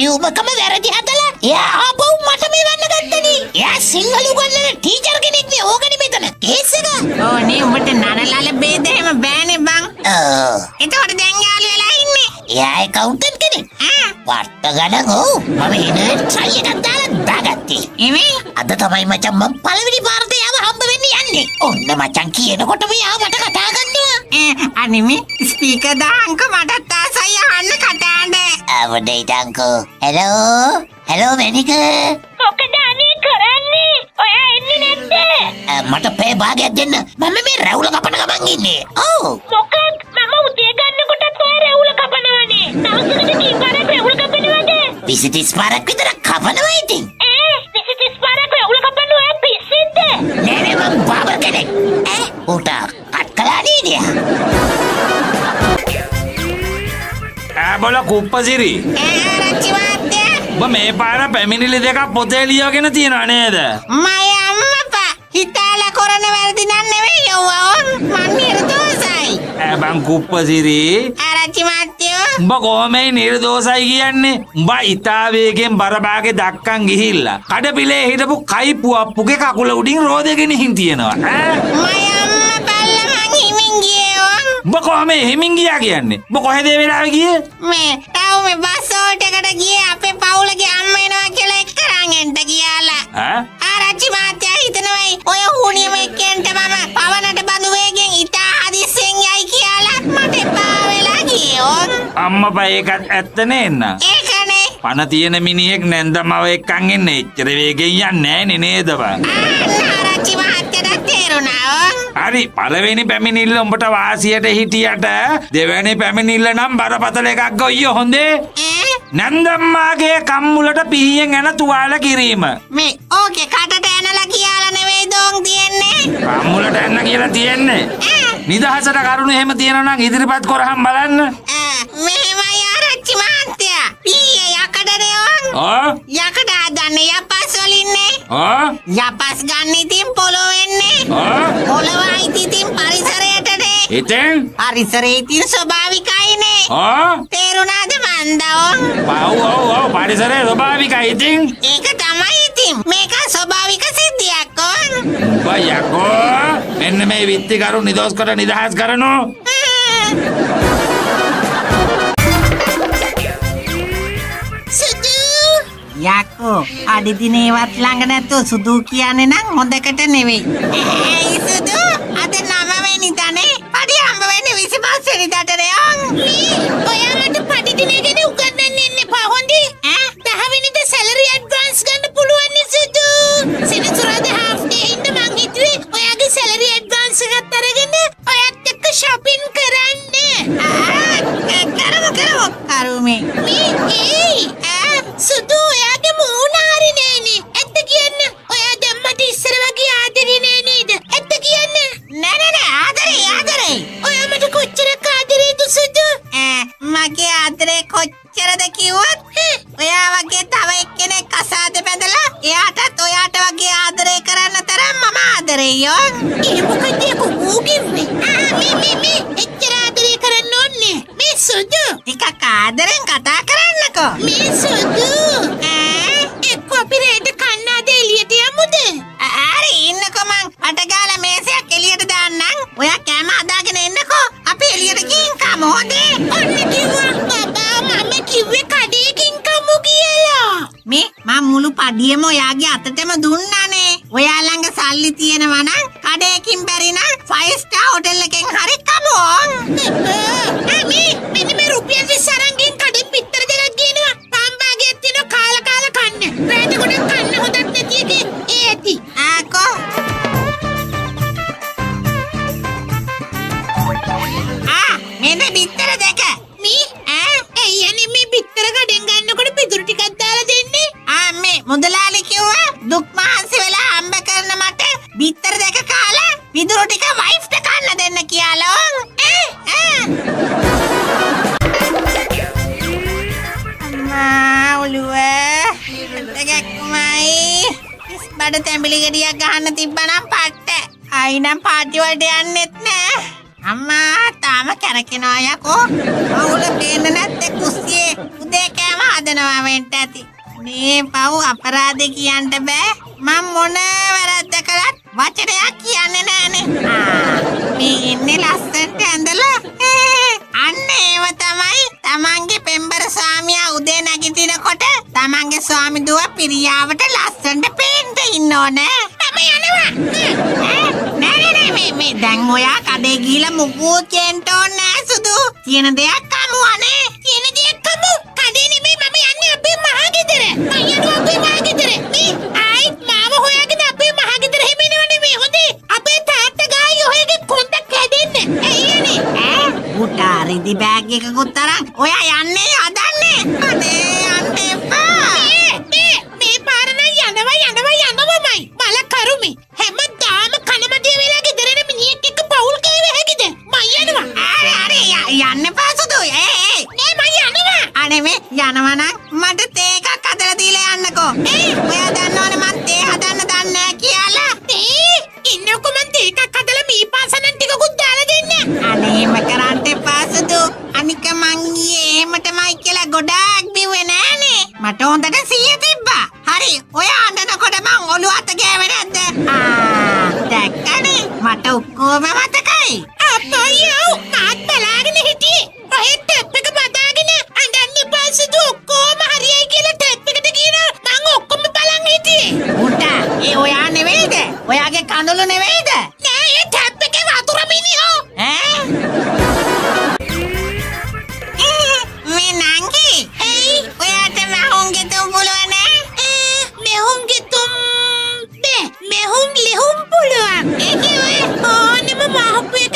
ලියුමකම වැරදි හදලා එයා ආපහු මට මේ වන්න ගත්තනේ එයා සිංහල උගන්නන ටීචර් කෙනෙක් නේ ඕකනේ මෙතන කේස් එක ඕනේ උඹට නරලාල බේදෙම බෑනේ බං ඔව් එතකොට දැන් යාළු වෙලා ඉන්නේ එයා ඇකවුන්ටන්ට් කෙනෙක් ආ වට්ට ගණන් ඕ මම එන try එකක් දාලා දාගත්තී එමේ අද තමයි මචං මම පළවෙනි පාරට යාව හම්බ වෙන්න යන්නේ ඔන්න මචං කියනකොට මෙයා මට කතා කරනවා අනේ මේ ස්පීකර් දාංකෝ මටත් ආසයි අහන්න කතාඬ අවදේ දාංකෝ හලෝ හලෝ මෙනික මොකද අනේ කරන්නේ ඔයා එන්නේ නැද්ද මට පේ භාගයක් දෙන්න මම මේ රැවුල කපන ගමන් ඉන්නේ ඔව් මොකක් මම උදේ ගන්නකොටත් ඔය රැවුල කපනවනේ දවසකට කී පාරක් රැවුල කපනවද විසි තිස් පාරක් විතර කපනවා ඉතින් ඒ විසි තිස් පාරක් රැවුල කපන්න ඔයා පිස්සෙන්ද නෑ නෑ මම බාබර් කෙනෙක් ඈ උටා කට්කලා නීදියා ආ බල කුප්පසිරි ඒ රච්චිවාද්ද ඔබ මේ පාර පැමිණිලි දෙකක් පොතේ ලියගෙන තියනවා නේද? මයි අම්මපා හිතාලා කරන වැරදි නම් නෙවෙයි යවෝ මම නිර්දෝෂයි. ඈ බං කුප්පසිරි. ආරච්චි මාත්‍යෝ. උඹ කොහොමයි නිර්දෝෂයි කියන්නේ? උඹ ඉතා වේගෙන් බරබාගේ දක්කන් ගිහිල්ලා කඩපිලේ හිටපු කයිපුවප්පුගේ කකුල උඩින් රෝදගෙන හින් තියනවා. ඈ මයි අම්මා බල්ලා මං හිමින් ගියෝ. උඹ කොහොම හිමින් ගියා කියන්නේ? උඹ කොහෙද ඒ වෙලාවේ ගියේ? මේ තාම මේ බස් ඕටකට ගියේ අපේ පවුලගේ අම්ම එනවා කියලා එක්කරන් එන්න ගියාලා. ඈ? ආරච්චි මාත්‍යා හිතනවායි ඔය හුණියම එක්කෙන්ට මම පවනට බඳු වේගෙන් ඉතා හදිස්සෙන් යයි කියලා මට එපා වෙලා ගියොත්. අම්මා බය එකත් ඇත්තනේ එන්න. ඒකනේ. පණ තියෙන මිනිහෙක් නැන්දමව එක්කන් එන්නේ එච්චර වේගෙන් යන්නේ නෑනේ නේද බං? ආරච්චි මාත්‍යාට තේරුණා. හරි පළවෙනි පැමිණිල්ල උඹට වාසියට හිටියට දෙවෙනි පැමිණිල්ල නම් බරපතල එකක් ගොයියෝ හොඳේ නන්දම්මාගේ කම්මුලට පිහියෙන් යන තුවාල කිරීම මේ ඕකේ කටට ඇනලා කියලා නෙවෙයි දෝන් තියන්නේ කම්මුලට ඇන්න කියලා තියන්නේ නිදහසට කරුණ එහෙම තියනවා නම් ඉදිරිපත් කරහම් බලන්න මෙහෙමයි ආරච්චි මහත්තයා පිහිය යකඩ නේවන් ආ යකඩ හදන්නේ යපස් වලින්නේ ආ යපස් ගන්න ඉතින් පොළොව වෙන්නේ ආ පොළොව ඉතින් පරිසරයේ තියෙන ස්වභාවිකයිනේ. ආ තේරුණාද මන්දෝන්? ඔව් ඔව් ඔව් පරිසරයේ ස්වභාවිකයි ඉතින්. ඒක තමයි ඉතින්. මේක ස්වභාවික සිද්ධියක් ඕන්. බයකෝ මෙන්න මේ විත්ති කරු නිදොස් කොට නිදහස් කරනෝ. සුදු යකෝ අද දිනේවත් ළඟ නැතෝ සුදු කියන්නේ නම් හොඳකට නෙවෙයි. ඒ සුදු අද නවවෙනි දනේ me අඩියම ඔයාගේ අතටම දුන්නානේ. ඔයා ළඟ සල්ලි තියෙනවා නම් කඩේකින් බැරි නම් ෆයිව් ස්ටාර් හොටෙල් එකෙන් හරි කමෝන්. අනේ මෙන්න මේ රුපියල් විස්සක් අරන්ගෙන් කඩේ පිටර දෙකක් ගේනවා. සම්භාගයක් තියෙනවා කාලා කාලා කන්න. රැඳ ගොඩක් කන්න හොදක් නැති එකේ ඒ ඇති. ආකෝ ආ මෙන්න පිටර දෙක. මේ ඈ ඒ යන්නේ මේ පිටර කඩෙන් ගන්නකොට පිටුරු ටිකක් දාලා දෙන්නේ. ආ මේ මුදලාලි කිව්වා දුක් මහන්සි වෙලා හම්බ කරන මට බිත්තර දෙක කාලා විදුරු ටික වයිෆ්ට කන්න දෙන්න කියලා. ඈ ඈ අම්මා ඔළුවේ දෙකක්මයි බඩ තැඹිලි ගෙඩියක් ගහන්න තිබ්බනම් පට්ට. ආයි නම් පාටි වලට යන්නෙත් නෑ. අම්මා තාම කරකිනවා යකෝ. අවුල පේන්නේ නැත්තේ කුස්සියේ උදේ කෑම හදනවා වෙන්ට ඇති. මේ පව් අපරාධේ කියන්න බෑ. මම මොන වැරද්ද කළත් වචනයක් කියන්නේ නෑනේ. මේ ඉන්නේ ලස්සනට ඇඳලා. අන්න ඒව තමයි තමන්ගේ පෙම්බර ස්වාමියා උදේ නැගිටිනකොට තමන්ගේ ස්වාමිදුව පිරියාවට ලස්සනට පේන්න ඉන්න ඕනේ. මම යනවා. නෑ නෑ මේ මේ දැන් ඔයා කඩේ ගිහලා මුකෝ කියන්න ඕනේ නෑ සුදු. කියන දෙයක් අමුවනේ. කියන දෙයක් අමු. කඩේ නෙමෙයි මම යන්නේ අපේ මහා ගෙදර. මම යනවා අපේ මහා ගෙදර. මේ ආයි මාව හොයාගෙන අපේ මහා ගෙදර හැම වෙනවනේ මේ හොදේ. අපේ තාත්තා ගායි ඔයගේ කොන්ද කැඩෙන්නේ. ඇයිනේ? ඈ උටාරිදි බෑග් එකකුත් තරම් ඔයා යන්නේ හදන්නේ. අනේ අන්න එපා. මේ මේ මේ පාර නම් යනවා යනවා යනවාමයි. මල කරුමේ හැමදාම කනමැදිය වෙලා ගෙදරන මිනිහෙක් එක්ක පවුල් කෑවේ හැකිද? මම යනවා. ආ ආ යන්න එපා සුදු. ඒ ඒ නේ මම යනවා. අනේ මේ යනවා නම් මට තේ එකක් හදලා දීලා යන්නකෝ. ඒ ඔයා දන්නවනේ මම තේ හදන්න දන්නේ නැහැ කියලා. තේ ඉන්නකො මම තේ එකක් හදලා මීපාසනම් ටිකකුත් දාලා දෙන්න. අනේ එහෙම කරන්න එපා සුදු. අනික මං ඊයේ එහෙමටමයි කියලා ගොඩාක් බිව්වේ නෑනේ. මට හොඳට සිහිය තිබ්බා. හරි ඔයා අඬනකොට මං ඔළුව අත ගෑවේ නැද්ද? ආ දැක්කනේ මට ඔක්කොම මතකයි. අප්පයෝ මාත් බලාගෙන හිටියේ. ඔය ටැප් එක බදාගෙන අඬන්න එපා සුදු. ඔක්කොම හරියයි කියලා ටැප් එකට කියනවා. මං ඔක්කොම බලන් හිටියේ. උටා ඒ ඔයා නෙවෙයිද? ඔයාගේ කඳුළු නෙවෙයිද? නෑ ඒ ටැප් එකේ වතුර මිනිහෝ. ඈ ඒ මේ නංගි. ඒ ඔයාට මහුන් ගෙතුම් පුළුවන් නෑ. ඒ මෙහුන් ගෙතුම් බෑ. මෙහුන් ලිහුම් පුළුවන්. ඒ කිව්වේ ඕනෙම මහපු එකක්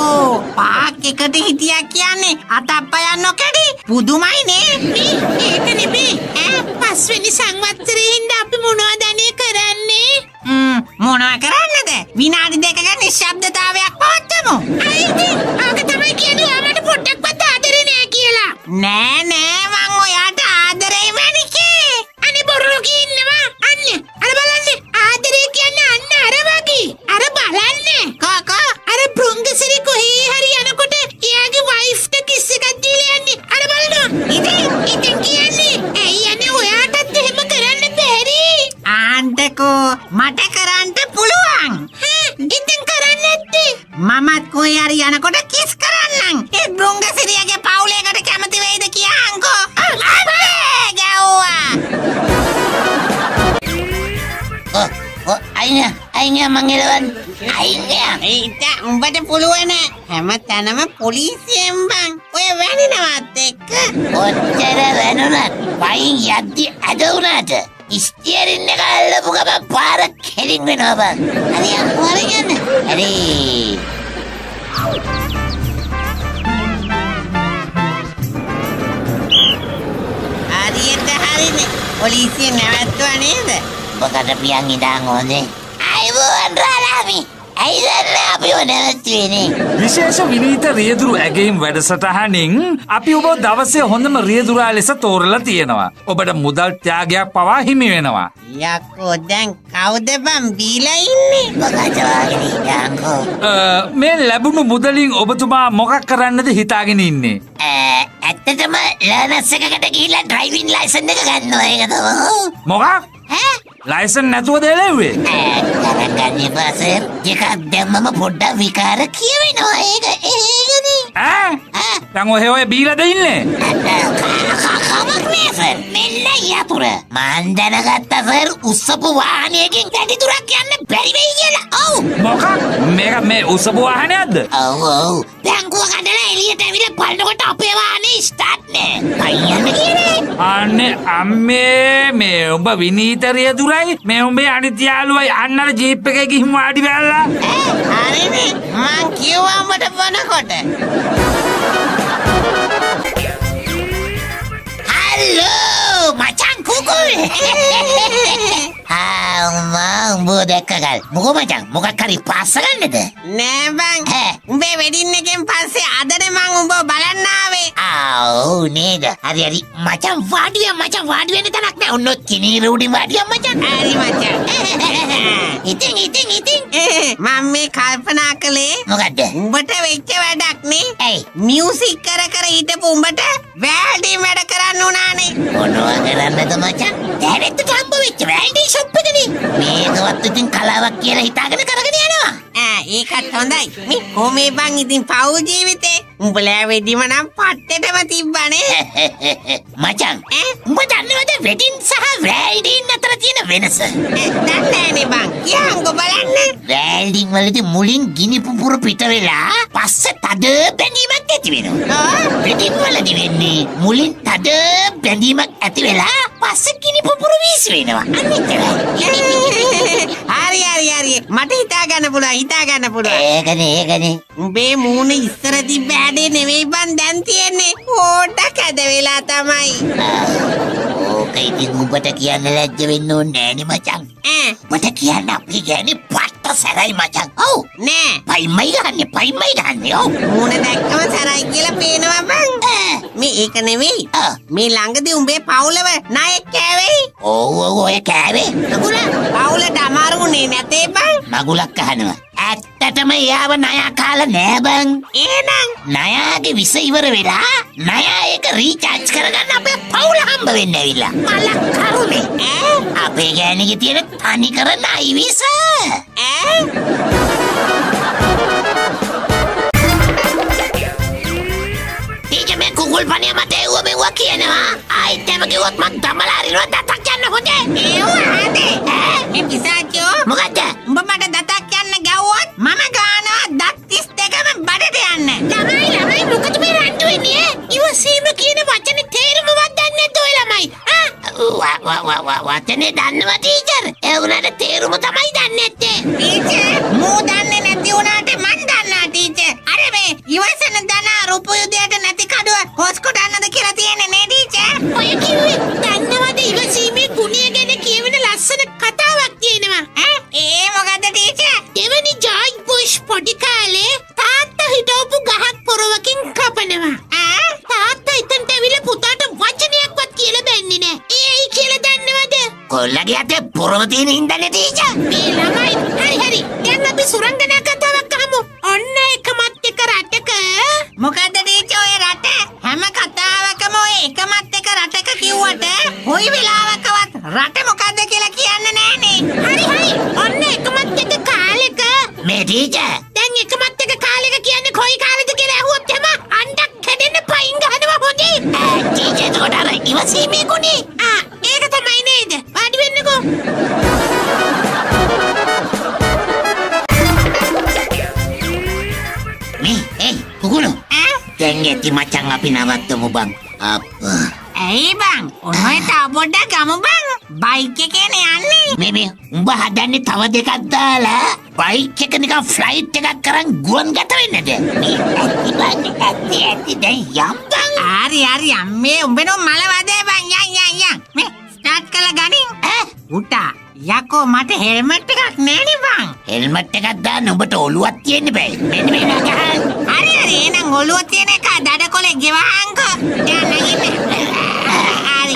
को पाक एकते हितिया कियाने आता पयान नोकडी පුදුමයිනේ නේ ඒක නෙමෙයි ඈ පස්වෙනි සංවත්සරේ ඉඳ අපි මොනවද අනේ කරන්නේ ම් මොනවා කරන්නද විනාඩි දෙකක නිශ්ශබ්දතාවයක් පවත්වමු අයිති ආක තමයි කියන්නේ ඔයාලට පොඩ්ඩක්වත් ආදරේ නෑ කියලා නෑ නෑ මං ඔයාට ආදරේ වෙන්නේ අනේ බොරුකී ඉන්නවා අන්න අර බලන්න ආදරේ කියන්නේ අන්න අර වගේ අර බලන්න කාකා අර බ්‍රොංගසිරි කොහේ හරි යනකොට එයාගේ වයිෆ් ට කිස් එකක් දීලා යන්නේ අර බලන්න ඉතින් ඉතින් කියන්නේ ඇයි අනේ ඔයාටත් එහෙම කරන්න බැරි ආන්ටකෝ මට කරන්න පුළුවන් ඉතින් කරන්නේ නැති මමත් කොහේ හරි යනකොට කිස් කරන්නම් ඒ බ්‍රොංගසිරියගේ පවුලේකට කැමති වෙයිද කියලා අංකෝ අනේ ගැව්වා ඔ අයියා අයියා මංගලවන් අයියා ඉතින් උඹට පුළුවන් හැම තැනම පොලිසියෙන් බං ඔය වැනිනවත් එක්ක ඔච්චර වැනුණත් වයින් යද්දි අද උනාට ස්ටියරින් එක අල්ලපු ගමන් පාර කෙලින් වෙනවා බං හරි අර යන්න හරි හරියට හරිනේ පොලිසිය නැවැත්තුවා නේද ඔබකට පියන් ඉඳන් ඕනේ අයිබෝන් රාලි විශේෂ විනීත රියදුරු ඇගීම් වැඩසටහනින් අපි ඔබ දවසේ හොඳම රියදුරා ලෙස තෝරලා තියෙනවා. ඔබට මුදල් ත්‍යාගයක් පවා හිමි වෙනවා. යකෝ දැන් කවුද බම් බීලා ඉන්නේ? මේ ලැබුණු මුදලින් ඔබතුමා මොකක් කරන්නද හිතාගෙන ඉන්නේ? ඇත්තටම ලර්නර්ස් එකකට ගිහිල්ලා ඩ්‍රයිවිං ලයිසන් එක ගන්නවා ඒක තමයි. මොකක්? ඈ ලයිසන් නැතුවද එළෙව්වේ? ඈ ගන්නේ පාසේ එක දැම්මම පොඩ්ඩක් විකාර කියවෙනවා ඒක ඒකනේ ඈ ඈ දැන් ඔය ඔය බීලාද ඉන්නේ කමක්නේ සර් මෙල්ල යතුර මං දැනගත්තා සර් උස්සපු වාහනයකින් වැඩි දුරක් යන්න බැරි වෙයි කියලා ඔව් මොකක් මේක මේ උස්සපු වාහනයක්ද ඔව් ඔව් දැන් කෝ කඩලා එළියට ඇවිල්ලා බලනකොට අපේ වාහනේ ස්ටාර්ට් නෑ අයියන්නේ කියන්නේ අනේ අම්මේ මේ ඔබ විනීත රියදුරයි මේ උඹේ අනිත් යාළුවයි අන්නර ජීප් එකේ ගිහින් වාඩි වෙලා හරිනේ මං කියවා මට වනකොට හලෝ මචං කුකුල් ආ මං බෝ දැක්කගල් මොකෝ මචං මොකක් හරි පාස්ස ගන්නද නෑ බං උඹේ වෙඩින් එකෙන් පස්සේ අදනේ මං උඹ බලන්න ආවේ ආව් නේද හරි හරි මචං වාඩිය මචං වාඩි වෙන්න තැනක් නෑ ඔන්න කිනීර උඩින් වාඩිය මචං හරි මචං ඉතින් ඉතින් ඉතින් මම මේ කල්පනා කළේ මොකද්ද උඹට වෙච්ච වැඩක් නේ ඇයි මියුසික් කර කර හිටපු උඹට වැල්ඩි වැඩ කරන්න උනානේ මොනවා කරන්නද මචං දැනෙත් තම්බ වෙච්ච වැල්ඩි ෂොප් එකනේ මේකවත් ඉතින් කලාවක් කියලා හිතාගෙන කරගෙන යනවා ඈ ඒකත් හොඳයි මේ කොමේ බං ඉතින් පව් ජීවිතේ උඹලා වෙඩිම නම් පත්තෙටම තිබ්බනේ මචං උඹ දන්නවද වෙඩින් සහ වැල්ඩින් අතර තියෙන වෙනස දන්නේ නෑනේ බං කියන්කො බලන්න වැල්ඩින් වලදී මුලින් ගිනි පුපුර පිට වෙලා පස්සේ තද බැඳීමක් ඇති වෙනවා. පිටින් වලදී වෙන්නේ මුලින් තද බැඳීමක් ඇති වෙලා පස්සේ ගිනි පුපුර වීසි වෙනවා. අනිත්තරයි. හරි හරි හරි මට හිතා ගන්න පුළුවන් හිතා ගන්න පුළුවන්. ඒකනේ ඒකනේ. උඹේ මූණ ඉස්සර තිබ්බ හැඩේ නෙවෙයි බං දැන් තියෙන්නේ. පොඩක් හැද වෙලා තමයි. ඕකයි ඉතින් උඹට කියන්න ලැජ්ජ වෙන්න ඕනේ නෑනේ මචං. ඈ මට කියන්න අපි ගෑනේ පට්ට සරයි මචං. ඔව් නෑ. පයිමයි ගහන්නේ පයිමයි ගහන්නේ. ඔව් මූණ දැක්කම සරයි කියලා පේනවා බං. මේ ඒක නෙවෙයි. මේ ළඟදී උඹේ පවුලව ණයෙක් කෑවේ. ඔව් ඔව් ඔය කෑවේ. නගුල පවුලට අමාරු වුණේ නැතේ බං. නගුලක් අහනවා. ඇත්තටම එයාව ණයා කාලා නෑ බං. එහෙනම් ණයාගේ විස ඉවර වෙලා ණයා ඒක රීචාර්ජ් කරගන්න අපේ පවුල හම්බ වෙන්න ඇවිල්ලා. මලක් කරුනේ. ඈ අපේ ගෑණිගේ තියෙන තනි කර ණයි විස. ඈ कुल पानी मत है वो मैं वो किया ना आई तब के वक्त मत दमला रही ना दाता क्या ना होते ये वो आते हैं ये पिसा क्यों मुकद्दे बम्बाटे दाता क्या ना क्या हुआ मामा गाना दात तीस तेरा मैं बड़े दिया ना लमाई लमाई मुकद्दे में रंटू ही नहीं है ये वो सीम लोग किए ना बच्चे ने तेरे में बात दाने तो ही लमाई हाँ वाह वाह वाह वाह वाह तेरे दाने में टीचर ये उन्हें तेरे में तमाही दाने थे टीचर मुंह दाने नहीं उन्हें मन दाना टीचर अरे එක මොකද්ද ටීචර් ඔය රට හැම කතාවකම ඔය එකමත් එක රටක කිව්වට කොයි වෙලාවකවත් රට මොකද්ද කියලා කියන්නේ නැහනේ. හරි හරි. ඔන්න එකමත් එක කාලෙක මේ ටීචර් දැන් එකමත් එක කාලෙක කියන්නේ කොයි කාලෙද කියලා ඇහුවොත් එම අණ්ඩක් කැඩෙන්න පයින් ගහනවා හොදි. ටීචර් උඩර ඉවසීමේ ගුණේ. ආ ඒක තමයි නේද? වාඩි වෙන්නකෝ. Dengar ti macam api nawat temu bang. Apa? Eh bang, orang itu apa dah kamu bang? Baik ke ni ani? Mimi, umbah ada ni tawat dekat dah lah. Baik ke ni kan flight dekat kerang guan kata ni deh. Ati bang, ati ati dah yang bang. Ari ari amme, umbeno malam ada bang yang yang yang. Me start kalau gani? Eh, uta. Yako mata helmet dekat ni ni bang. Helmet dekat dah, nombor toluat je ni bang. Mimi mimi nak kan? Ari ari, nak toluat je. Dada kolej giwahang ko. Jangan lagi ni.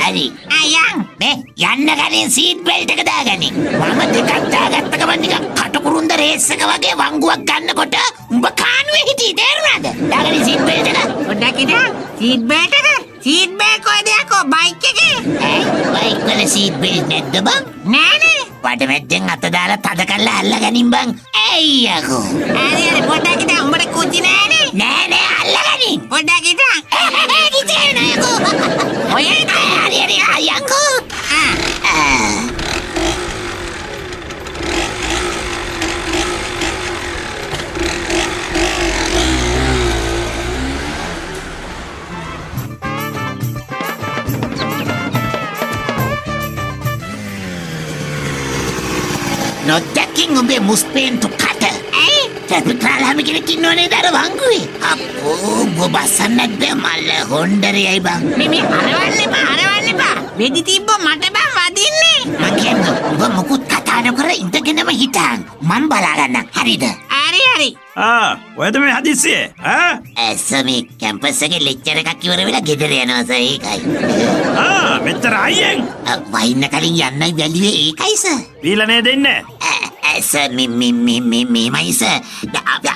Hari. Ayang. Be, yang nak ni seat belt kita ada ni. Mama dekat ada tak apa ni kan? Khatuk runda race kawan ke wangguak kan nak kota? Bukan we hiti deh mana? Ada ni seat belt ada. Udah kita seat belt ada. Seat belt kau ada aku bike ke? Eh, bike mana seat belt ni tu bang? Nene. Pada macam apa dah ada tak ada lah kan ni bang? Eh aku. Hari hari udah kita umur kucing nene. Nene Allah. Udah kita. Eh, eh, kita nak aku. Oh ya, hari hari ayangku. Ah. Nodaking ubi muspen tu kata. Eh, tapi kalau kami kena kini orang itu ada bangui. Apo, bobasan nak deh malah Hondari ay bang. Mimi, harapan lepa, harapan lepa. Bedi tibo mata bang, wadin ni. Makian tu, ubi mukut kata nak kerja inter kena mahitan. Man balaran nak hari dah. Hari hari. Ah, wajah tu hadis ye, ah? Esami campus segi lecture nak kira bila kita dia nak saya ikai. Ah, betul ayang. Wajin nak kering yang naik value ikai sah. Bila ni deh ni? Sir, me, me, me, me, me, my sir.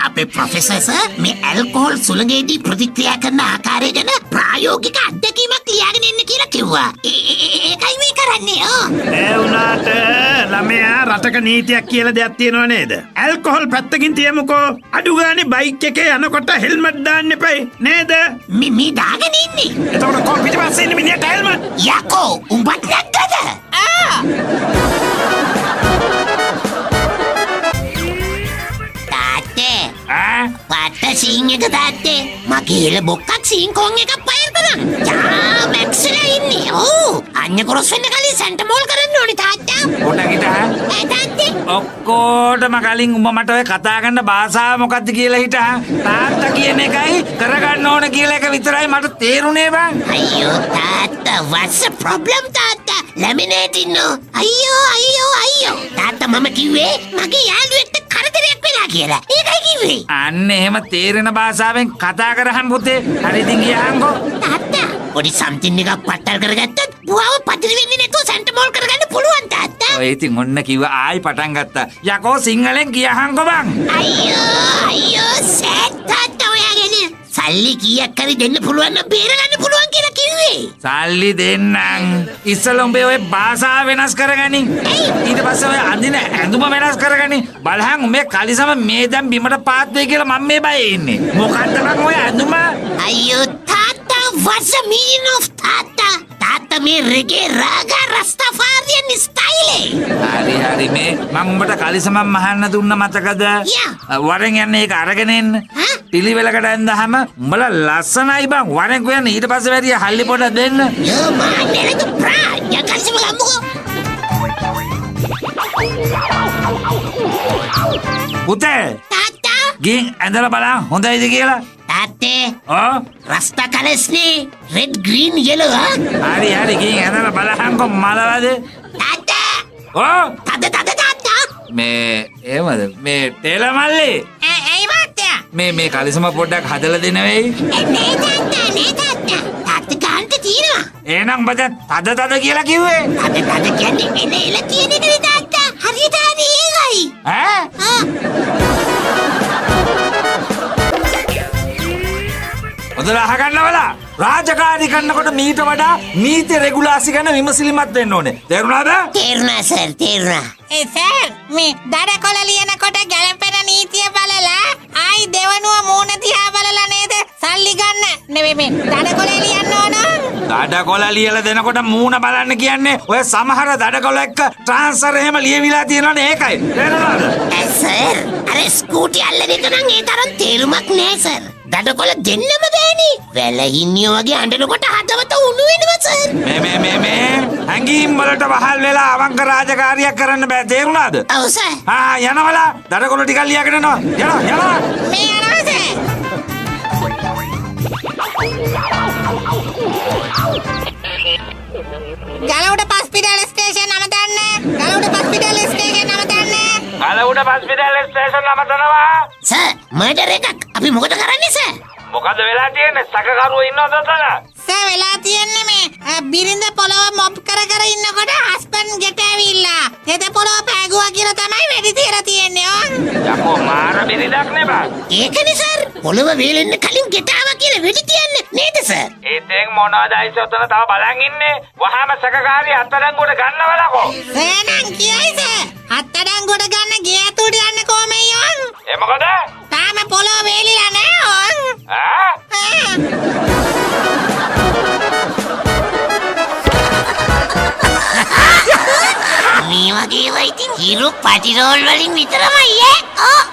Ape professor sir, me alcohol sulangedi pratikriya karna aakare gana prayogika atdakimak liyagen inne kiyala kivwa. Ekai me karanne o. Eh unata lamaya rataka neetiyak kiyala deyak tiyenawa neda. Alcohol pattakin tiyemuko. Adu gane bike ekek yanakota helmet daanne epai neda. Me me daagen inne. Etoda ko pitipasse inne miniyata helmet. Yako umbat nakkada. Ah! Patta sing එක තාත්තේ මගේ හෙළ බොක්කක් සිංකොන් එකක් පයර් බලන්න. යා මැක්ස්ලා ඉන්නේ. ඕ අන්නේ cross වෙන්න කලින් සැන්ටමෝල් කරන්න ඕනි තාත්තා. පොඩක් හිටා. ඒ තාත්තේ ඔක්කොටම කලින් උඹ මට ඔය කතා කරන භාෂාව මොකද්ද කියලා හිටා. තාත්තා කියන එකයි කරගන්න ඕන කියලා එක විතරයි මට තේරුනේ බං. අයියෝ තාත්තා what's the problem තාත්තා? ලැමිනේට් ඉන්නෝ. අයියෝ අයියෝ අයියෝ තාත්තා මම කිව්වේ මගේ යාළුවෙක්ට කරදරයක් වෙලා කියලා. ඒකයි කිව්වේ. අන්න එහෙම තේරෙන භාෂාවෙන් කතා කරහන් පුතේ. හරි ඉතින් ගියාංගෝ. තාත්තා පොඩි සම්තින් එකක් පට්ටල් කරගත්තත් පුවාව පදිරි වෙන්නේ නැතුව සැන්ටමෝල් කරගන්න පුළුවන් තාත්තා. ඔය ඉතින් ඔන්න කිව්වා ආයි පටන් ගත්තා. යකෝ සිංහලෙන් ගියාංගෝ බං. අයියෝ අයියෝ සෑත් තාත්තා ඔයාගෙන සල්ලි කීයක් හරි දෙන්න පුළුවන් නම් බේරගන්න පුළුවන් කියලා කිව්වේ. සල්ලි දෙන්නම්. ඉස්සෙල්ලා උඹේ ඔය භාෂාව වෙනස් කරගනින්. ඊට පස්සේ ඔය අඳින ඇඳුම වෙනස් කරගනින්. බලහන් උඹේ කලිසම මේ දැන් බිමට පාත් වෙයි කියලා මම මේ බයේ ඉන්නේ. මොකක්ද මං ඔය ඇඳුම? අයියෝ තාත්තා what's the meaning of තාත්තා? තාත්තා මේ රෙගේ රාග රස්තෆාරියන් ස්ටයිලේ. හරි හරි මේ මං උඹට කලිසමක් මහන්න දුන්න මතකද? වරෙන් යන්නේ ඒක අරගෙන එන්න. පිළිවෙලකට ඇඳහම උඹලා ලස්සනයි බං වරෙන් ගියන ඊට පස්සේ වැඩි හල්ලි පොඩ දෙන්න. යෝ මාන්නේ නේද ප්‍රා යකසිම ගම්මුකෝ. පුතේ තාත්තා ගින් ඇඳලා බලන්න හොඳයිද කියලා. තාත්තේ ඕ රස්තා කලස්නේ රෙඩ් ග්‍රීන් යෙලෝ. හරි හරි ගින් ඇඳලා බලහන්කො මලවද. තාත්තා ඕ තද තද තාත්තා මේ එහෙමද මේ ටෙල මල්ලේ මේ මේ කලිසම පොඩ්ඩක් හදලා දෙන්න වෙයි. එන්නේ තාත්තා නේ තාත්තා. තාත්තා ගන්න තියෙනවා. එහෙනම් බද තද තද කියලා කිව්වේ. තද තද කියන්නේ එනේ එල තියෙන එක නේ තාත්තා. හරියට හරි ඒකයි. ඈ? ආ. හදලා අහගන්නවලා රාජකාරී කරනකොට මීට වඩා නීති රෙගුලාසි ගැන විමසිලිමත් වෙන්න ඕනේ. තේරුණාද? තේරුණා සර්, තේරුණා. ඒ සර් මේ දඩකොළ ලියනකොට ගැලපෙන නීතිය බලලා ආයි දෙවනුව මූණ දිහා බලලා නේද සල්ලි ගන්න නෙවෙයි මේ දඩකොළ ලියන්න ඕන. දඩකොළ ලියලා දෙනකොට මූණ බලන්න කියන්නේ ඔය සමහර දඩකොළ එක්ක ට්‍රාන්ස්ෆර් එහෙම ලියවිලා තියෙනවනේ ඒකයි. තේරුණාද? ඒ සර් අර ස්කූටි අල්ලන එක නම් ඒ තරම් තේරුමක් නෑ සර්. දඩකොළ දෙන්නම බෑනේ. වැලහින්නිය වගේ අඬනකොට හදවත උණු වෙනවා සර්. මේ මේ මේ මේ ඇඟීම් වලට වහල් වෙලා අවංක රාජකාරියක් කරන්න බෑ. තේරුණාද? ඔව් සර්. ආ යනවලා දඩකොළ ටිකක් ලියාගෙන යනවා. යනවා යනවා. මේ යනවා සර්. ගලවුඩ හොස්පිටල් ස්ටේෂන් නම දන්නේ? ගලවුඩ හොස්පිටල් ස්ටේෂන් නම දන්නේ? ගලවුඩ හොස්පිටල් ස්ටේෂන් නම දනවා? සර් මර්ඩර් එකක් අපි මොකද කරන්නේ සර්? මොකද වෙලා තියෙන්නේ? සකකරුවෝ ඉන්නවද තලා? සර් වෙලා තියෙන්නේ මේ බිරිඳ පොළව මොබ් කර කර ඉන්නකොට හස්බන්ඩ් ගෙට ඇවිල්ලා තෙත පොළව පෑගුවා කියලා තමයි වෙඩි තියලා තියෙන්නේ ඕ. යකෝ මාර බිරිඳක් නේ බා. ඒකනේ සර් පොළව වේලෙන්න කලින් ගෙට ආවා කියලා වෙඩි තියන්නේ නේද සර්? ඒතෙන් මොනවදයි සොතන තව බලන් ඉන්නේ. වහාම සකකාරිය අත්අඩංගුවට ගන්නවලකෝ. එහෙනම් කියයි සර් අත්අඩංගුවට ගන්න ගියතුට යන්නේ කොහමයි ඕ? ඒ මොකද? තාම පොළව වේලිලා නෑ ඕ. Ah! Ah! Me wage waiting. Hero party roll wali mitra mai eh. Oh.